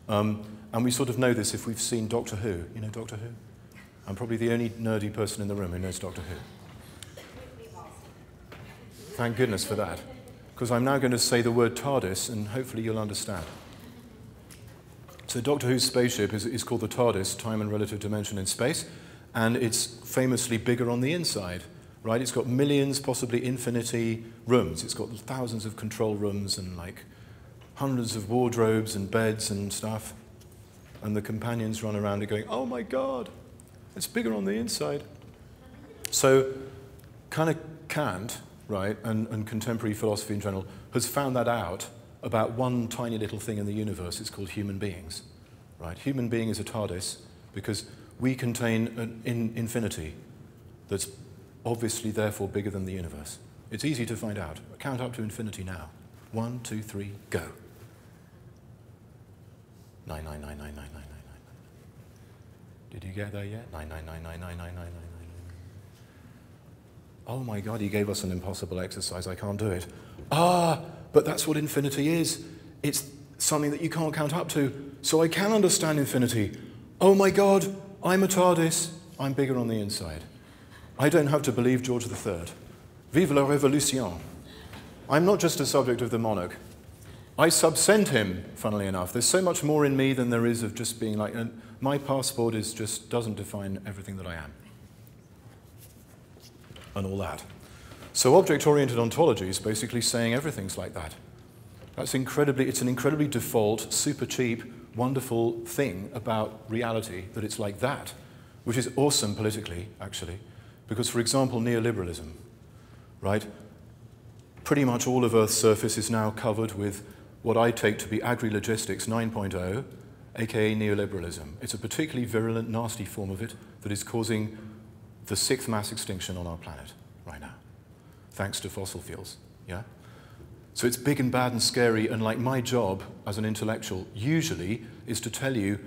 And we sort of know this if we've seen Doctor Who. You know Doctor Who? I'm probably the only nerdy person in the room who knows Doctor Who. Thank goodness for that, because I'm now going to say the word TARDIS, and hopefully you'll understand. So Doctor Who's spaceship is called the TARDIS, time and relative dimension in space, and it's famously bigger on the inside, right? It's got millions, possibly infinity rooms. It's got thousands of control rooms and like hundreds of wardrobes and beds and stuff, and the companions run around and going, oh my God. It's bigger on the inside. So kind of Kant, right, and contemporary philosophy in general, has found that out about one tiny little thing in the universe. It's called human beings, right? Human being is a TARDIS because we contain an infinity that's obviously therefore bigger than the universe. It's easy to find out. Count up to infinity now. 1, 2, 3, go. 9, 9, 9, 9, 9, 9, 9. Did you get there yet? 9, 9, 9, 9, 9, 9, 9, 9, 9, 9. Oh my God, he gave us an impossible exercise. I can't do it. Ah, but that's what infinity is. It's something that you can't count up to. So I can understand infinity. Oh my God, I'm a TARDIS. I'm bigger on the inside. I don't have to believe George III. Vive la Révolution. I'm not just a subject of the monarch. I subsent him, funnily enough. There's so much more in me than there is of just being like, and my passport is just doesn't define everything that I am. And all that. So object-oriented ontology is basically saying everything's like that. That's incredibly, it's an incredibly default, super cheap, wonderful thing about reality, that it's like that, which is awesome politically, actually, because, for example, neoliberalism, right? Pretty much all of Earth's surface is now covered with what I take to be agri-logistics 9.0, aka neoliberalism. It's a particularly virulent, nasty form of it that is causing the 6th mass extinction on our planet right now, thanks to fossil fuels, yeah? So it's big and bad and scary, and like my job as an intellectual usually is to tell you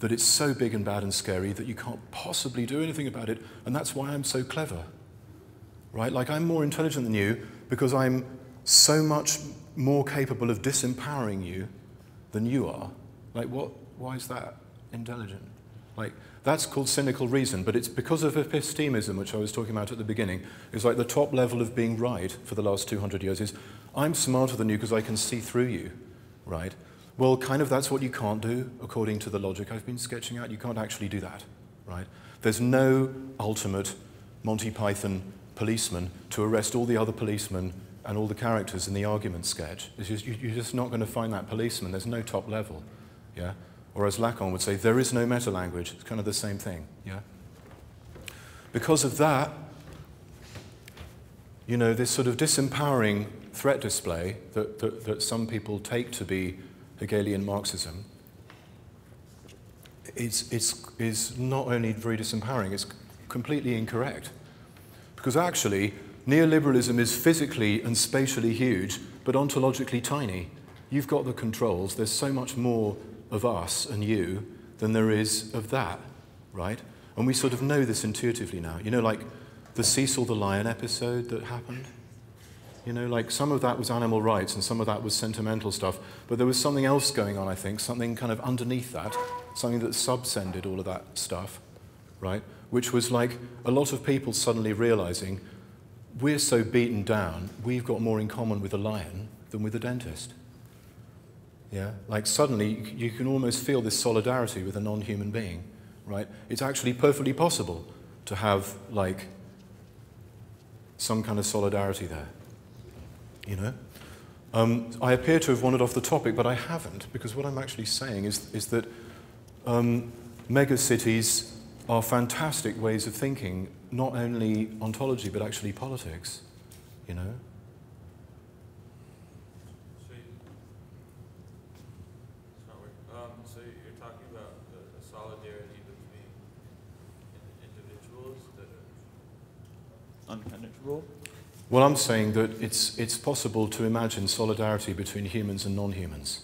that it's so big and bad and scary that you can't possibly do anything about it, and that's why I'm so clever, right? Like I'm more intelligent than you, because I'm so much more capable of disempowering you than you are. Like, what? Why is that intelligent? Like, that's called cynical reason, but it's because of epistemism, which I was talking about at the beginning. It's like the top level of being right for the last 200 years is, I'm smarter than you because I can see through you, right? Well, kind of that's what you can't do, according to the logic I've been sketching out. You can't actually do that, right? There's no ultimate Monty Python policeman to arrest all the other policemen and all the characters in the argument sketch. It's just, you're just not going to find that policeman. There's no top level, yeah? Or as Lacan would say, there is no meta-language. It's kind of the same thing, yeah? Because of that, you know, this sort of disempowering threat display that some people take to be Hegelian Marxism is not only very disempowering, it's completely incorrect. Because actually, neoliberalism is physically and spatially huge, but ontologically tiny. You've got the controls. There's so much more of us and you than there is of that, right? And we sort of know this intuitively now. You know, like the Cecil the Lion episode that happened? You know, like some of that was animal rights and some of that was sentimental stuff, but there was something else going on, I think, something kind of underneath that, something that subsended all of that stuff, right? Which was like a lot of people suddenly realizing, we're so beaten down, we've got more in common with a lion than with a dentist. Yeah, like suddenly you can almost feel this solidarity with a non-human being, right? It's actually perfectly possible to have like some kind of solidarity there, you know. I appear to have wandered off the topic, but I haven't, because what I'm actually saying is that megacities are fantastic ways of thinking, not only ontology, but actually politics, you know. So you're talking about the solidarity between individuals that are unpenetrable? Well, I'm saying that it's possible to imagine solidarity between humans and non-humans.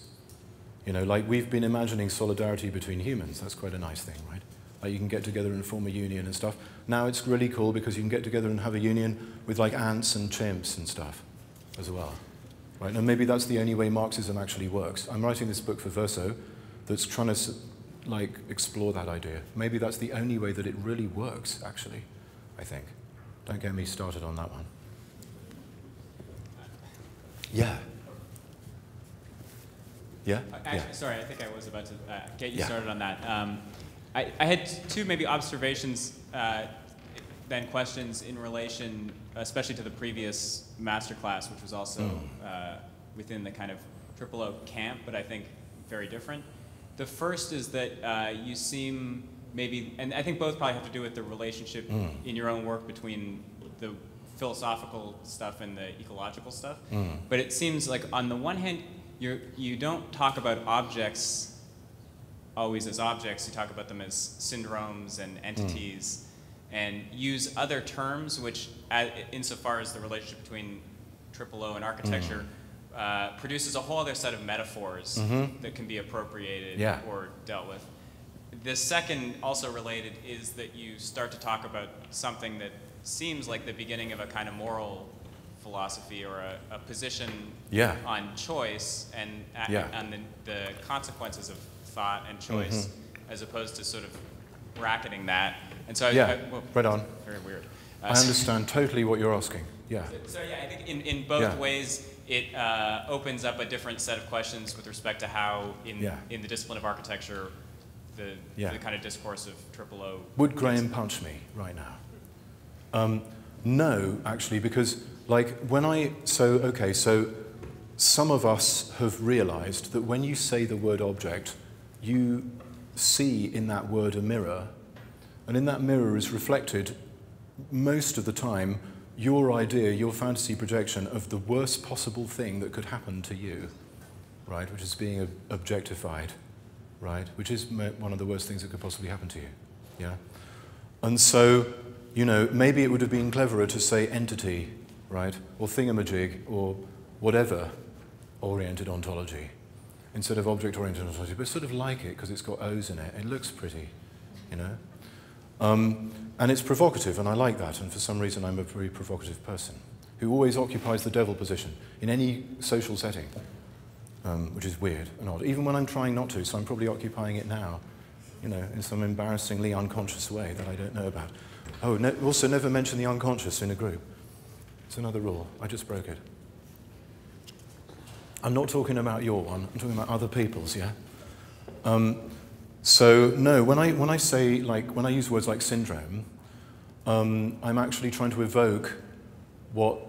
You know, like we've been imagining solidarity between humans. That's quite a nice thing, right? Like you can get together and form a union and stuff. Now it's really cool because you can get together and have a union with like ants and chimps and stuff as well. Right? And maybe that's the only way Marxism actually works. I'm writing this book for Verso that's trying to like explore that idea. Maybe that's the only way that it really works, actually, I think. Don't get me started on that one. Yeah. Yeah? Actually, yeah. Sorry, I think I was about to get you started on that. I had two maybe observations, then questions in relation, especially to the previous masterclass, which was also within the kind of triple O camp, but I think very different. The first is that you seem maybe, and I think both probably have to do with the relationship in your own work between the philosophical stuff and the ecological stuff, but it seems like on the one hand, you don't talk about objects always as objects, you talk about them as syndromes and entities, and use other terms which, insofar as the relationship between triple O and architecture, produces a whole other set of metaphors that can be appropriated or dealt with. The second, also related, is that you start to talk about something that seems like the beginning of a kind of moral philosophy or a position on choice and on the consequences of thought and choice, as opposed to sort of bracketing that. And so, well, right on. Very weird. I understand totally what you're asking. Yeah. So yeah, I think in both ways it opens up a different set of questions with respect to how in the discipline of architecture, the kind of discourse of triple O. Would Graham punch me right now? No, actually, because like when I, so some of us have realized that when you say the word object, you see in that word a mirror, and in that mirror is reflected most of the time your idea, your fantasy projection of the worst possible thing that could happen to you, right, which is being objectified, right, which is one of the worst things that could possibly happen to you, yeah? And so, you know, maybe it would have been cleverer to say entity, right, or thingamajig, or whatever oriented ontology, instead of object-oriented ontology, but sort of like it, because it's got O's in it. It looks pretty, you know? And it's provocative, and I like that, and for some reason I'm a very provocative person, who always occupies the devil position in any social setting, which is weird and odd, even when I'm trying not to, so I'm probably occupying it now, you know, in some embarrassingly unconscious way that I don't know about. Oh, no, also never mention the unconscious in a group. It's another rule. I just broke it. I'm not talking about your one. I'm talking about other people's, yeah? So, no, when I say, like, when I use words like syndrome, I'm actually trying to evoke what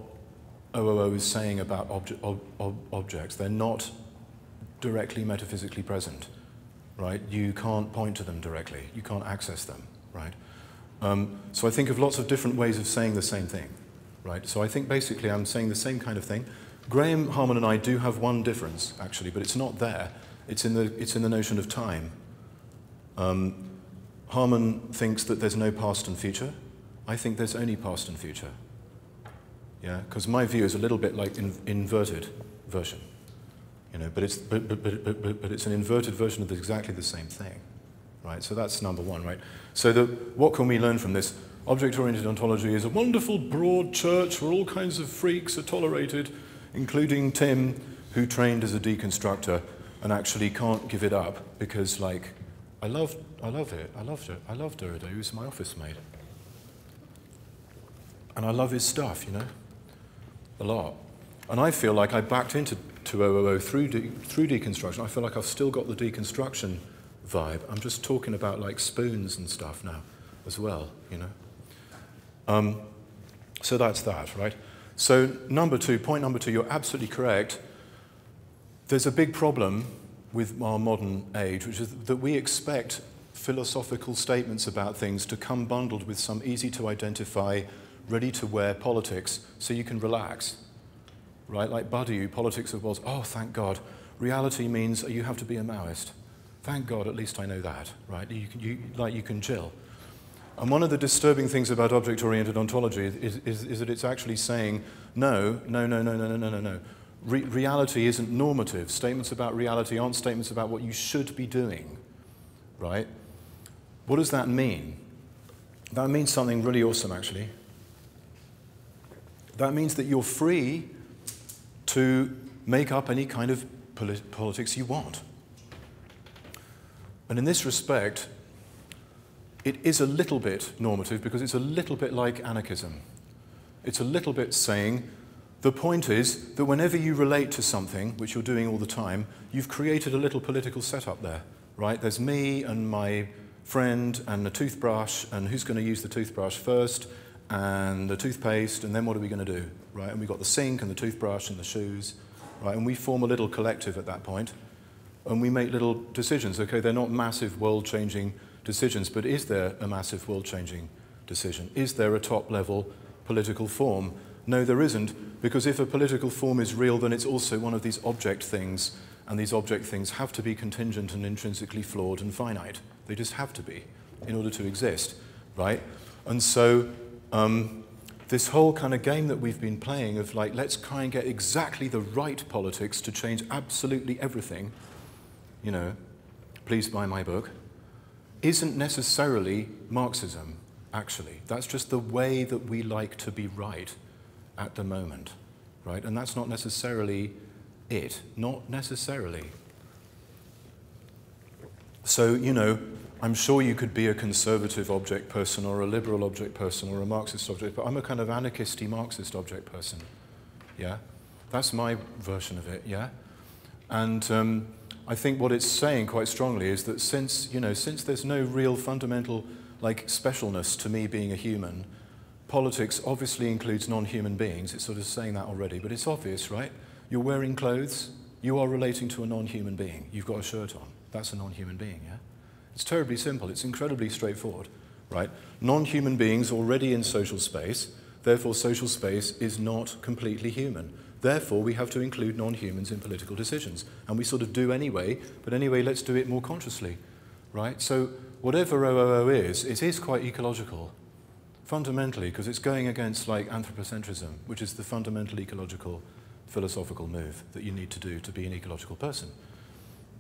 OOO is saying about objects. They're not directly metaphysically present, right? You can't point to them directly. You can't access them, right? So I think of lots of different ways of saying the same thing, right? So I think basically I'm saying the same kind of thing. Graham Harman and I do have one difference, actually, but it's not there. It's in the notion of time. Harman thinks that there's no past and future. I think there's only past and future. Yeah, because my view is a little bit like inverted version, you know. But it's an inverted version of exactly the same thing. Right, so that's number one, right? So what can we learn from this? Object-oriented ontology is a wonderful broad church where all kinds of freaks are tolerated, including Tim, who trained as a deconstructor and actually can't give it up because, like, I love Derrida, he was my office mate. And I love his stuff, you know, a lot. And I feel like I backed into OOO through deconstruction. I feel like I've still got the deconstruction vibe. I'm just talking about like spoons and stuff now as well, you know. So that's that, right? So number two, point number two, you're absolutely correct. There's a big problem with our modern age, which is that we expect philosophical statements about things to come bundled with some easy-to-identify, ready-to-wear politics, so you can relax, right? Like Badiou, politics of was, oh, thank God. Reality means you have to be a Maoist. Thank God, at least I know that, right? You can chill. And one of the disturbing things about object-oriented ontology is that it's actually saying, no, no, no, no, no, no, no, no, no. Reality isn't normative. Statements about reality aren't statements about what you should be doing, right? What does that mean? That means something really awesome, actually. That means that you're free to make up any kind of politics you want. And in this respect, it is a little bit normative because it's a little bit like anarchism. It's a little bit saying, the point is that whenever you relate to something, which you're doing all the time, you've created a little political setup there, right? There's me and my friend and the toothbrush and who's going to use the toothbrush first and the toothpaste and then what are we going to do, right? And we've got the sink and the toothbrush and the shoes, right? And we form a little collective at that point and we make little decisions. Okay, they're not massive world-changing decisions, but is there a massive world-changing decision? Is there a top-level political form? No, there isn't, because if a political form is real, then it's also one of these object things, and these object things have to be contingent and intrinsically flawed and finite. They just have to be in order to exist, right? And so this whole kind of game that we've been playing of like, let's try and get exactly the right politics to change absolutely everything, you know, please buy my book, isn't necessarily Marxism, actually. That's just the way that we like to be right at the moment, right? And that's not necessarily it, not necessarily. So, you know, I'm sure you could be a conservative object person or a liberal object person or a Marxist object, but I'm a kind of anarchisty Marxist object person, yeah? That's my version of it, yeah? And I think what it's saying quite strongly is that since there's no real fundamental, like, specialness to me being a human, politics obviously includes non-human beings. It's sort of saying that already, but it's obvious, right? You're wearing clothes, you are relating to a non-human being. You've got a shirt on. That's a non-human being, yeah? It's terribly simple. It's incredibly straightforward, right? Non-human beings already in social space, therefore social space is not completely human. Therefore, we have to include non-humans in political decisions. And we sort of do anyway, but anyway, let's do it more consciously, right? So whatever OOO is, it is quite ecological. Fundamentally, because it's going against like anthropocentrism, which is the fundamental ecological philosophical move that you need to do to be an ecological person.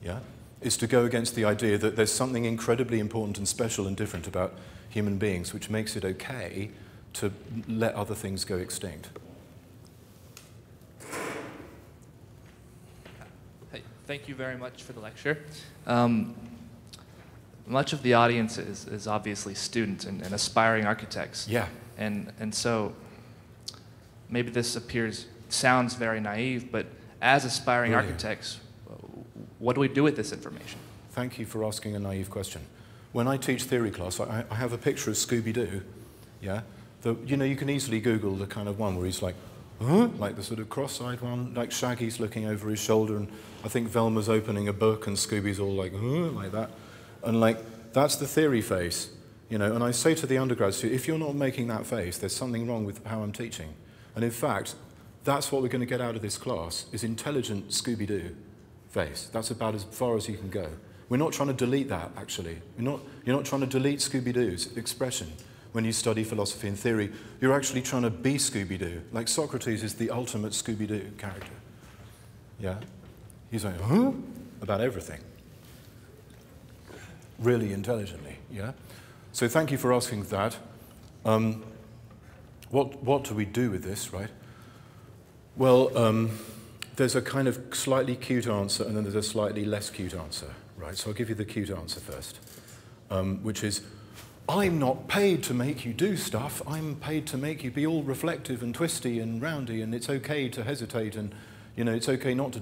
Yeah? It's to go against the idea that there's something incredibly important and special and different about human beings, which makes it okay to let other things go extinct. Hey, thank you very much for the lecture. Much of the audience is obviously students and aspiring architects. Yeah. And so maybe this sounds very naive, but as aspiring architects, what do we do with this information? Thank you for asking a naive question. When I teach theory class, I have a picture of Scooby-Doo. Yeah. You know, you can easily Google the kind of one where he's like, huh? Like the sort of cross-eyed one, like Shaggy's looking over his shoulder, and I think Velma's opening a book, and Scooby's all like, huh? Like that. And like, that's the theory face, you know, and I say to the undergrad student, if you're not making that face, there's something wrong with how I'm teaching. And in fact, that's what we're going to get out of this class, is intelligent Scooby-Doo face. That's about as far as you can go. We're not trying to delete that, actually. You're not trying to delete Scooby-Doo's expression when you study philosophy and theory. You're actually trying to be Scooby-Doo. Like, Socrates is the ultimate Scooby-Doo character. Yeah? He's like, huh? About everything. Really intelligently, yeah? So thank you for asking that. What do we do with this, right? Well, there's a kind of slightly cute answer and then there's a slightly less cute answer, right? So I'll give you the cute answer first, which is, I'm not paid to make you do stuff, I'm paid to make you be all reflective and twisty and roundy, and it's okay to hesitate, and you know, it's okay not to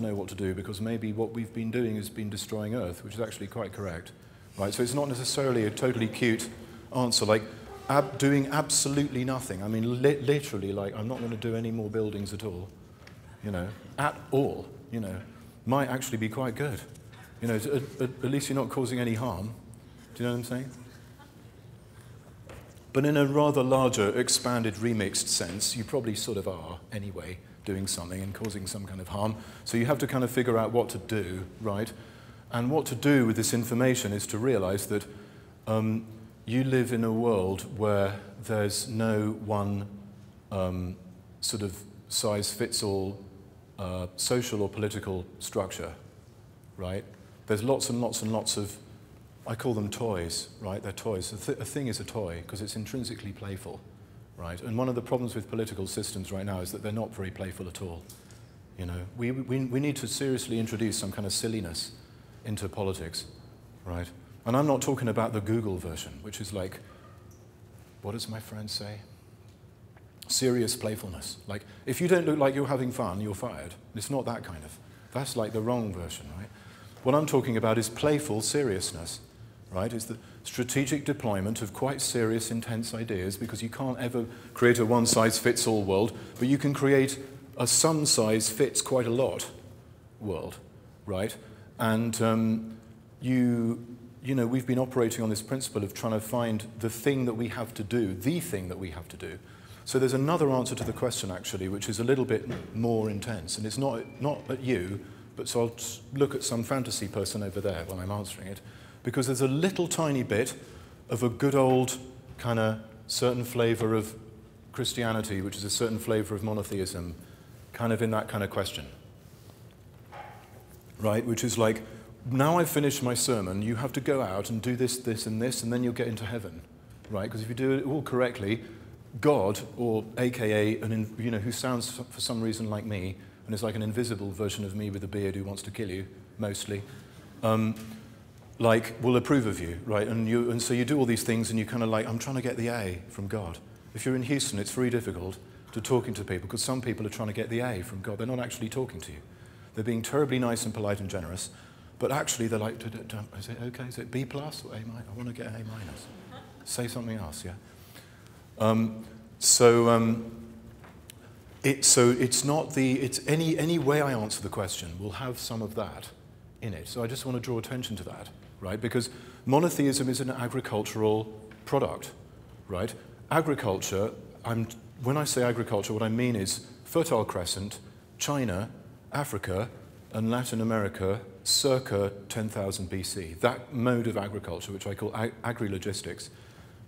know what to do, because maybe what we've been doing has been destroying Earth, which is actually quite correct, right? So it's not necessarily a totally cute answer, like, doing absolutely nothing. I mean, literally, like, I'm not going to do any more buildings at all, you know, at all, you know, might actually be quite good. You know, at least you're not causing any harm. Do you know what I'm saying? But in a rather larger, expanded, remixed sense, you probably sort of are, anyway, doing something and causing some kind of harm. So you have to kind of figure out what to do, right? And what to do with this information is to realize that you live in a world where there's no one sort of size-fits-all social or political structure, right? There's lots and lots and lots of, I call them toys, right? They're toys. A thing is a toy because it's intrinsically playful, right? And one of the problems with political systems right now is that they're not very playful at all. You know, we need to seriously introduce some kind of silliness into politics, right? And I'm not talking about the Google version, which is like, what does my friend say? Serious playfulness. Like, if you don't look like you're having fun, you're fired. It's not that kind of. That's like the wrong version, right? What I'm talking about is playful seriousness. Right? It's the strategic deployment of quite serious, intense ideas, because you can't ever create a one-size-fits-all world, but you can create a some-size-fits-quite-a-lot world, right? And you know, we've been operating on this principle of trying to find the thing that we have to do, the thing that we have to do. So there's another answer to the question, actually, which is a little bit more intense, and it's not at you, but so I'll look at some fantasy person over there while I'm answering it. Because there's a little tiny bit of a good old kind of certain flavour of Christianity, which is a certain flavour of monotheism, kind of in that kind of question. Right? Which is like, now I've finished my sermon, you have to go out and do this, this, and this, and then you'll get into heaven. Right? Because if you do it all correctly, God, or AKA, you know, who sounds for some reason like me, and is like an invisible version of me with a beard who wants to kill you, mostly, like, will approve of you, right? And so you do all these things and you kind of like, I'm trying to get the A from God. If you're in Houston, it's very difficult to talking to people because some people are trying to get the A from God. They're not actually talking to you. They're being terribly nice and polite and generous, but actually they're like, is it okay? Is it B plus or A minus? I want to get A minus. Say something else, yeah? So it's not the, it's any way I answer the question will have some of that in it. So I just want to draw attention to that. Right? Because monotheism is an agricultural product, right? Agriculture, when I say agriculture, what I mean is Fertile Crescent, China, Africa, and Latin America circa 10,000 BC. That mode of agriculture, which I call agri-logistics,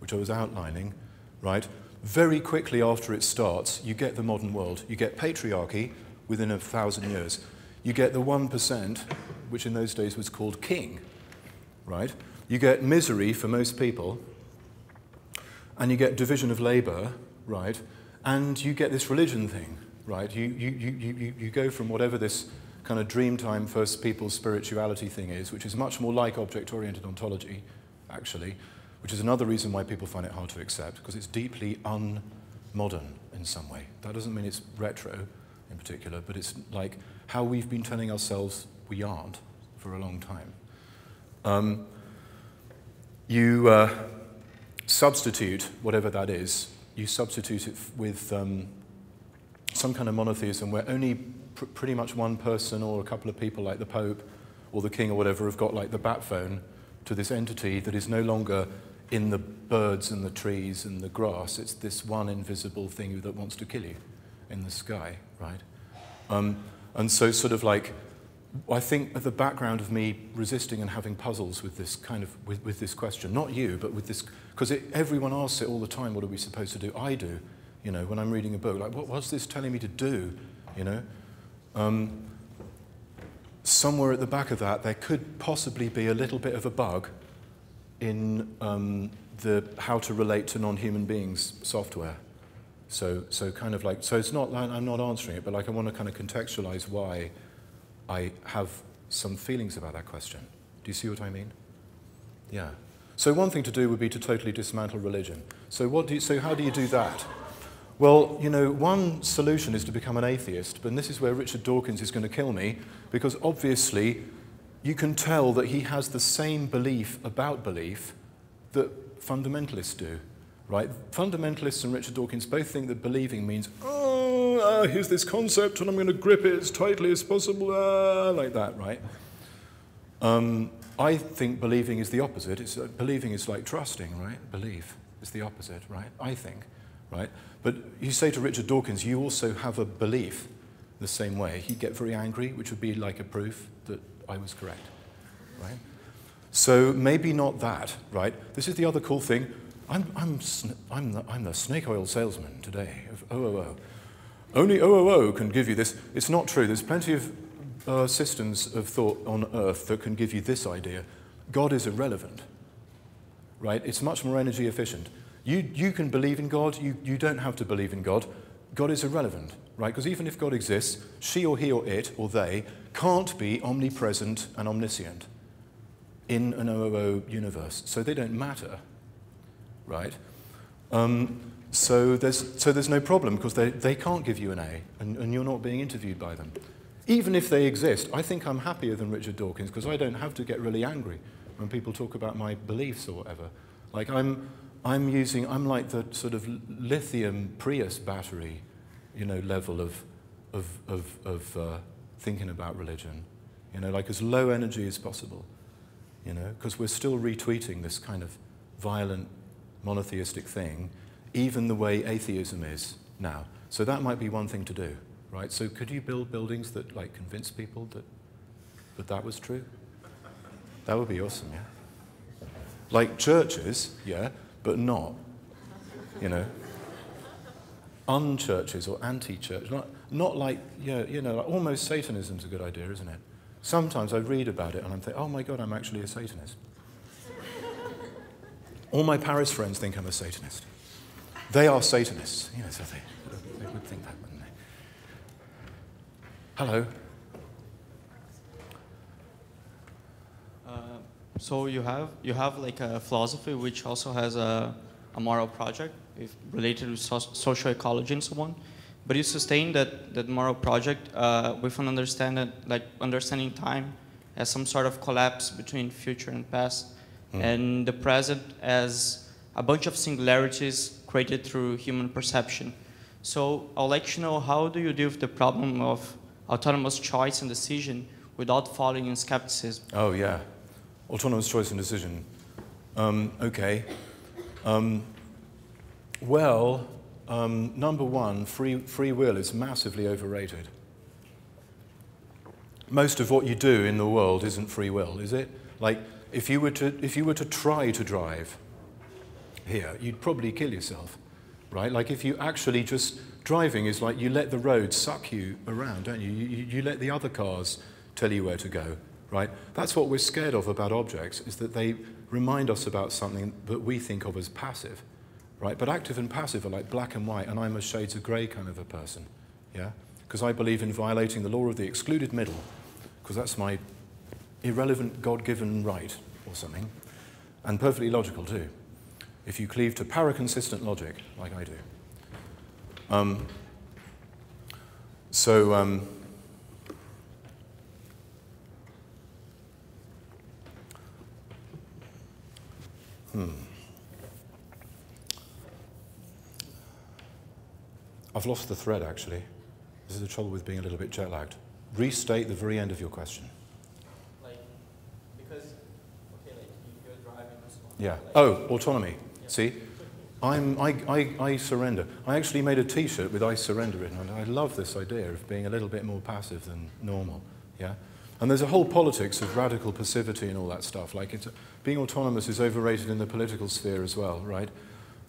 which I was outlining, right? Very quickly after it starts, you get the modern world. You get patriarchy within 1,000 years. You get the 1%, which in those days was called king, right? You get misery for most people, and you get division of labor, right? And you get this religion thing, right? You go from whatever this kind of dreamtime first people's spirituality thing is, which is much more like object-oriented ontology, actually, which is another reason why people find it hard to accept, because it's deeply un-modern in some way. That doesn't mean it's retro in particular, but it's like how we've been telling ourselves we aren't for a long time. You substitute whatever that is, you substitute it with some kind of monotheism where only pretty much one person or a couple of people like the Pope or the King or whatever have got like the bat phone to this entity that is no longer in the birds and the trees and the grass. It's this one invisible thing that wants to kill you in the sky, right? And so sort of like, I think the background of me resisting and having puzzles with this kind of, with this question, not you, but with this, because everyone asks it all the time, what are we supposed to do? I do, you know, when I'm reading a book, like what's this telling me to do, you know? Somewhere at the back of that, there could possibly be a little bit of a bug in the how to relate to non-human beings software. So kind of like, so it's not like I'm not answering it, but like I want to kind of contextualize why I have some feelings about that question. Do you see what I mean? Yeah. So one thing to do would be to totally dismantle religion. So how do you do that? Well, you know, one solution is to become an atheist, but this is where Richard Dawkins is going to kill me, because obviously you can tell that he has the same belief about belief that fundamentalists do. right? Fundamentalists and Richard Dawkins both think that believing means, oh, here's this concept and I'm going to grip it as tightly as possible, like that, right? I think believing is the opposite. It's, believing is like trusting, right? Belief is the opposite, right? I think, right? But you say to Richard Dawkins, you also have a belief the same way. He'd get very angry, which would be like a proof that I was correct, right? So maybe not that, right? This is the other cool thing. I'm the snake oil salesman today of OOO. Only OOO can give you this. It's not true. There's plenty of systems of thought on Earth that can give you this idea. God is irrelevant, right? It's much more energy efficient. You can believe in God. You don't have to believe in God. God is irrelevant, right? Because even if God exists, she or he or it or they can't be omnipresent and omniscient in an OOO universe, so they don't matter, right? So there's no problem because they can't give you an A, and you're not being interviewed by them. Even if they exist, I think I'm happier than Richard Dawkins because I don't have to get really angry when people talk about my beliefs or whatever. Like I'm like the sort of lithium Prius battery, you know, level of thinking about religion, you know, like as low energy as possible. You know, because we're still retweeting this kind of violent monotheistic thing, even the way atheism is now. So that might be one thing to do, right? So could you build buildings that like convince people that was true? That would be awesome, yeah. Like churches, yeah, but not, you know, unchurches or anti-church. Not like, yeah, you know, like almost Satanism's a good idea, isn't it? Sometimes I read about it and I'm thinking, oh my God, I'm actually a Satanist. All my Paris friends think I'm a Satanist. They are Satanists, you know, so they would think that, wouldn't they? Hello. So you have like a philosophy which also has a moral project related to social ecology and so on. But you sustain that moral project with an understanding time as some sort of collapse between future and past, and the present as a bunch of singularities created through human perception. So I'd like to know, how do you deal with the problem of autonomous choice and decision without falling in skepticism? Oh yeah, autonomous choice and decision. Okay. Number one, free will is massively overrated. Most of what you do in the world isn't free will, is it? Like, if you were to try to drive here, you'd probably kill yourself, right? Like, if you actually just, driving is like you let the road suck you around, don't you? You let the other cars tell you where to go, right? That's what we're scared of about objects, is that they remind us about something that we think of as passive. Right? But active and passive are like black and white, and I'm a shades of grey kind of a person, yeah? Because I believe in violating the law of the excluded middle, because that's my irrelevant God-given right or something, and perfectly logical too, if you cleave to paraconsistent logic, like I do. I've lost the thread, actually. This is the trouble with being a little bit jet-lagged. Restate the very end of your question. Like, because, okay, like, you're driving this one. Yeah. Like, oh, autonomy. Yeah. See? I surrender. I actually made a T-shirt with I surrender written on it. I love this idea of being a little bit more passive than normal, yeah? And there's a whole politics of radical passivity and all that stuff. Like, being autonomous is overrated in the political sphere as well, right?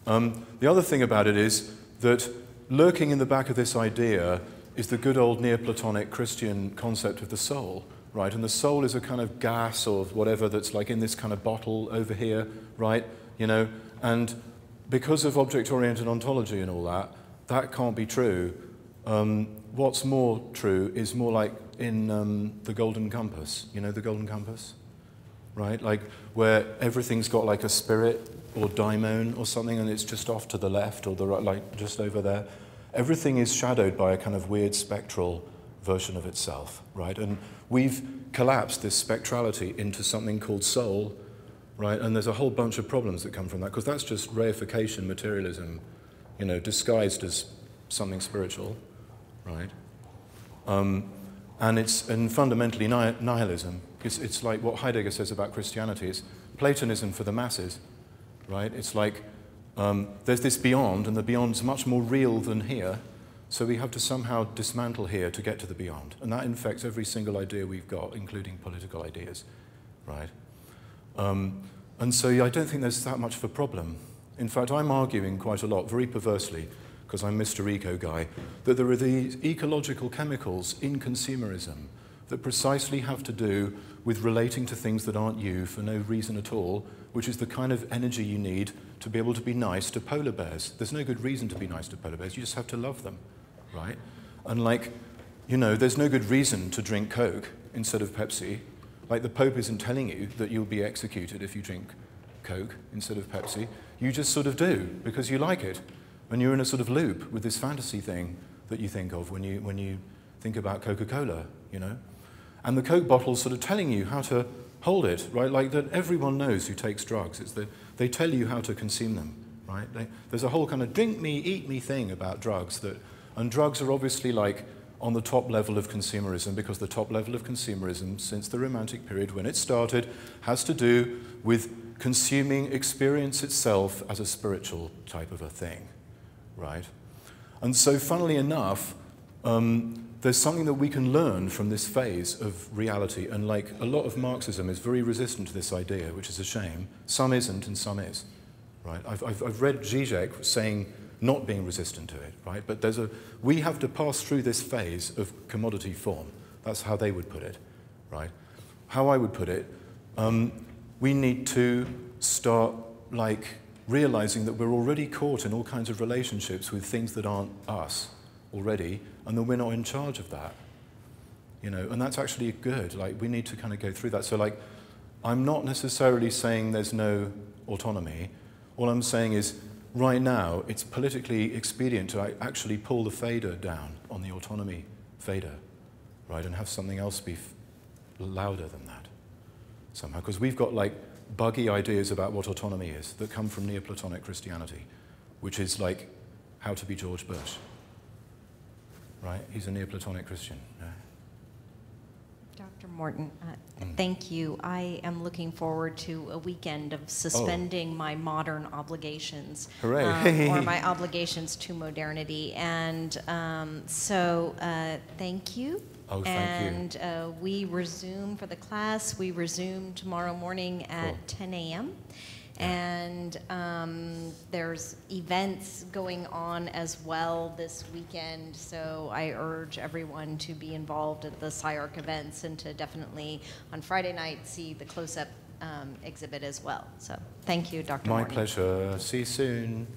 The other thing about it is that lurking in the back of this idea is the good old Neoplatonic Christian concept of the soul, right? And the soul is a kind of gas or whatever that's like in this kind of bottle over here, right? You know, and because of object-oriented ontology and all that, that can't be true. What's more true is more like in The Golden Compass. You know The Golden Compass? Right? Like where everything's got like a spirit or daimon or something, and it's just off to the left or the right, like just over there. Everything is shadowed by a kind of weird spectral version of itself, right? And we've collapsed this spectrality into something called soul, right? And there's a whole bunch of problems that come from that, because that's just reification materialism, you know, disguised as something spiritual, right? And it's fundamentally nihilism. It's like what Heidegger says about Christianity. It's Platonism for the masses, right? It's like there's this beyond, and the beyond's much more real than here, so we have to somehow dismantle here to get to the beyond. And that infects every single idea we've got, including political ideas, right? And so I don't think there's that much of a problem. In fact, I'm arguing quite a lot, very perversely, because I'm Mr. Eco guy, that there are these ecological chemicals in consumerism that precisely have to do with relating to things that aren't you for no reason at all, which is the kind of energy you need to be able to be nice to polar bears. There's no good reason to be nice to polar bears, you just have to love them, right? And like, you know, there's no good reason to drink Coke instead of Pepsi. Like the Pope isn't telling you that you'll be executed if you drink Coke instead of Pepsi. You just sort of do, because you like it. And you're in a sort of loop with this fantasy thing that you think of when you think about Coca-Cola, you know? And the Coke bottle's sort of telling you how to hold it, right? Like that everyone knows who takes drugs. It's that they tell you how to consume them, right? There's a whole kind of drink me, eat me thing about drugs that, and drugs are obviously like on the top level of consumerism, because the top level of consumerism since the Romantic period when it started has to do with consuming experience itself as a spiritual type of a thing, right? And so funnily enough, there's something that we can learn from this phase of reality, and like a lot of Marxism is very resistant to this idea, which is a shame. Some isn't and some is, right? I've read Zizek saying not being resistant to it, right? But there's we have to pass through this phase of commodity form. That's how they would put it, right? How I would put it, we need to start like realizing that we're already caught in all kinds of relationships with things that aren't us already, and that we're not in charge of that, you know, and that's actually good. Like, we need to kind of go through that. So like, I'm not necessarily saying there's no autonomy. All I'm saying is, right now, it's politically expedient to actually pull the fader down on the autonomy fader, right, and have something else be louder than that somehow, because we've got like buggy ideas about what autonomy is that come from Neoplatonic Christianity, which is like how to be George Bush, right? He's a Neoplatonic Christian. Yeah. Dr. Morton, thank you. I am looking forward to a weekend of suspending my modern obligations. Hooray. Or my obligations to modernity. And thank you. Oh, thank you. And we resume for the class. We resume tomorrow morning at 10 a.m. Yeah. And there's events going on as well this weekend. So I urge everyone to be involved at the SciArc events and to definitely, on Friday night, see the close-up exhibit as well. So thank you, Dr. Morton. My pleasure. See you soon.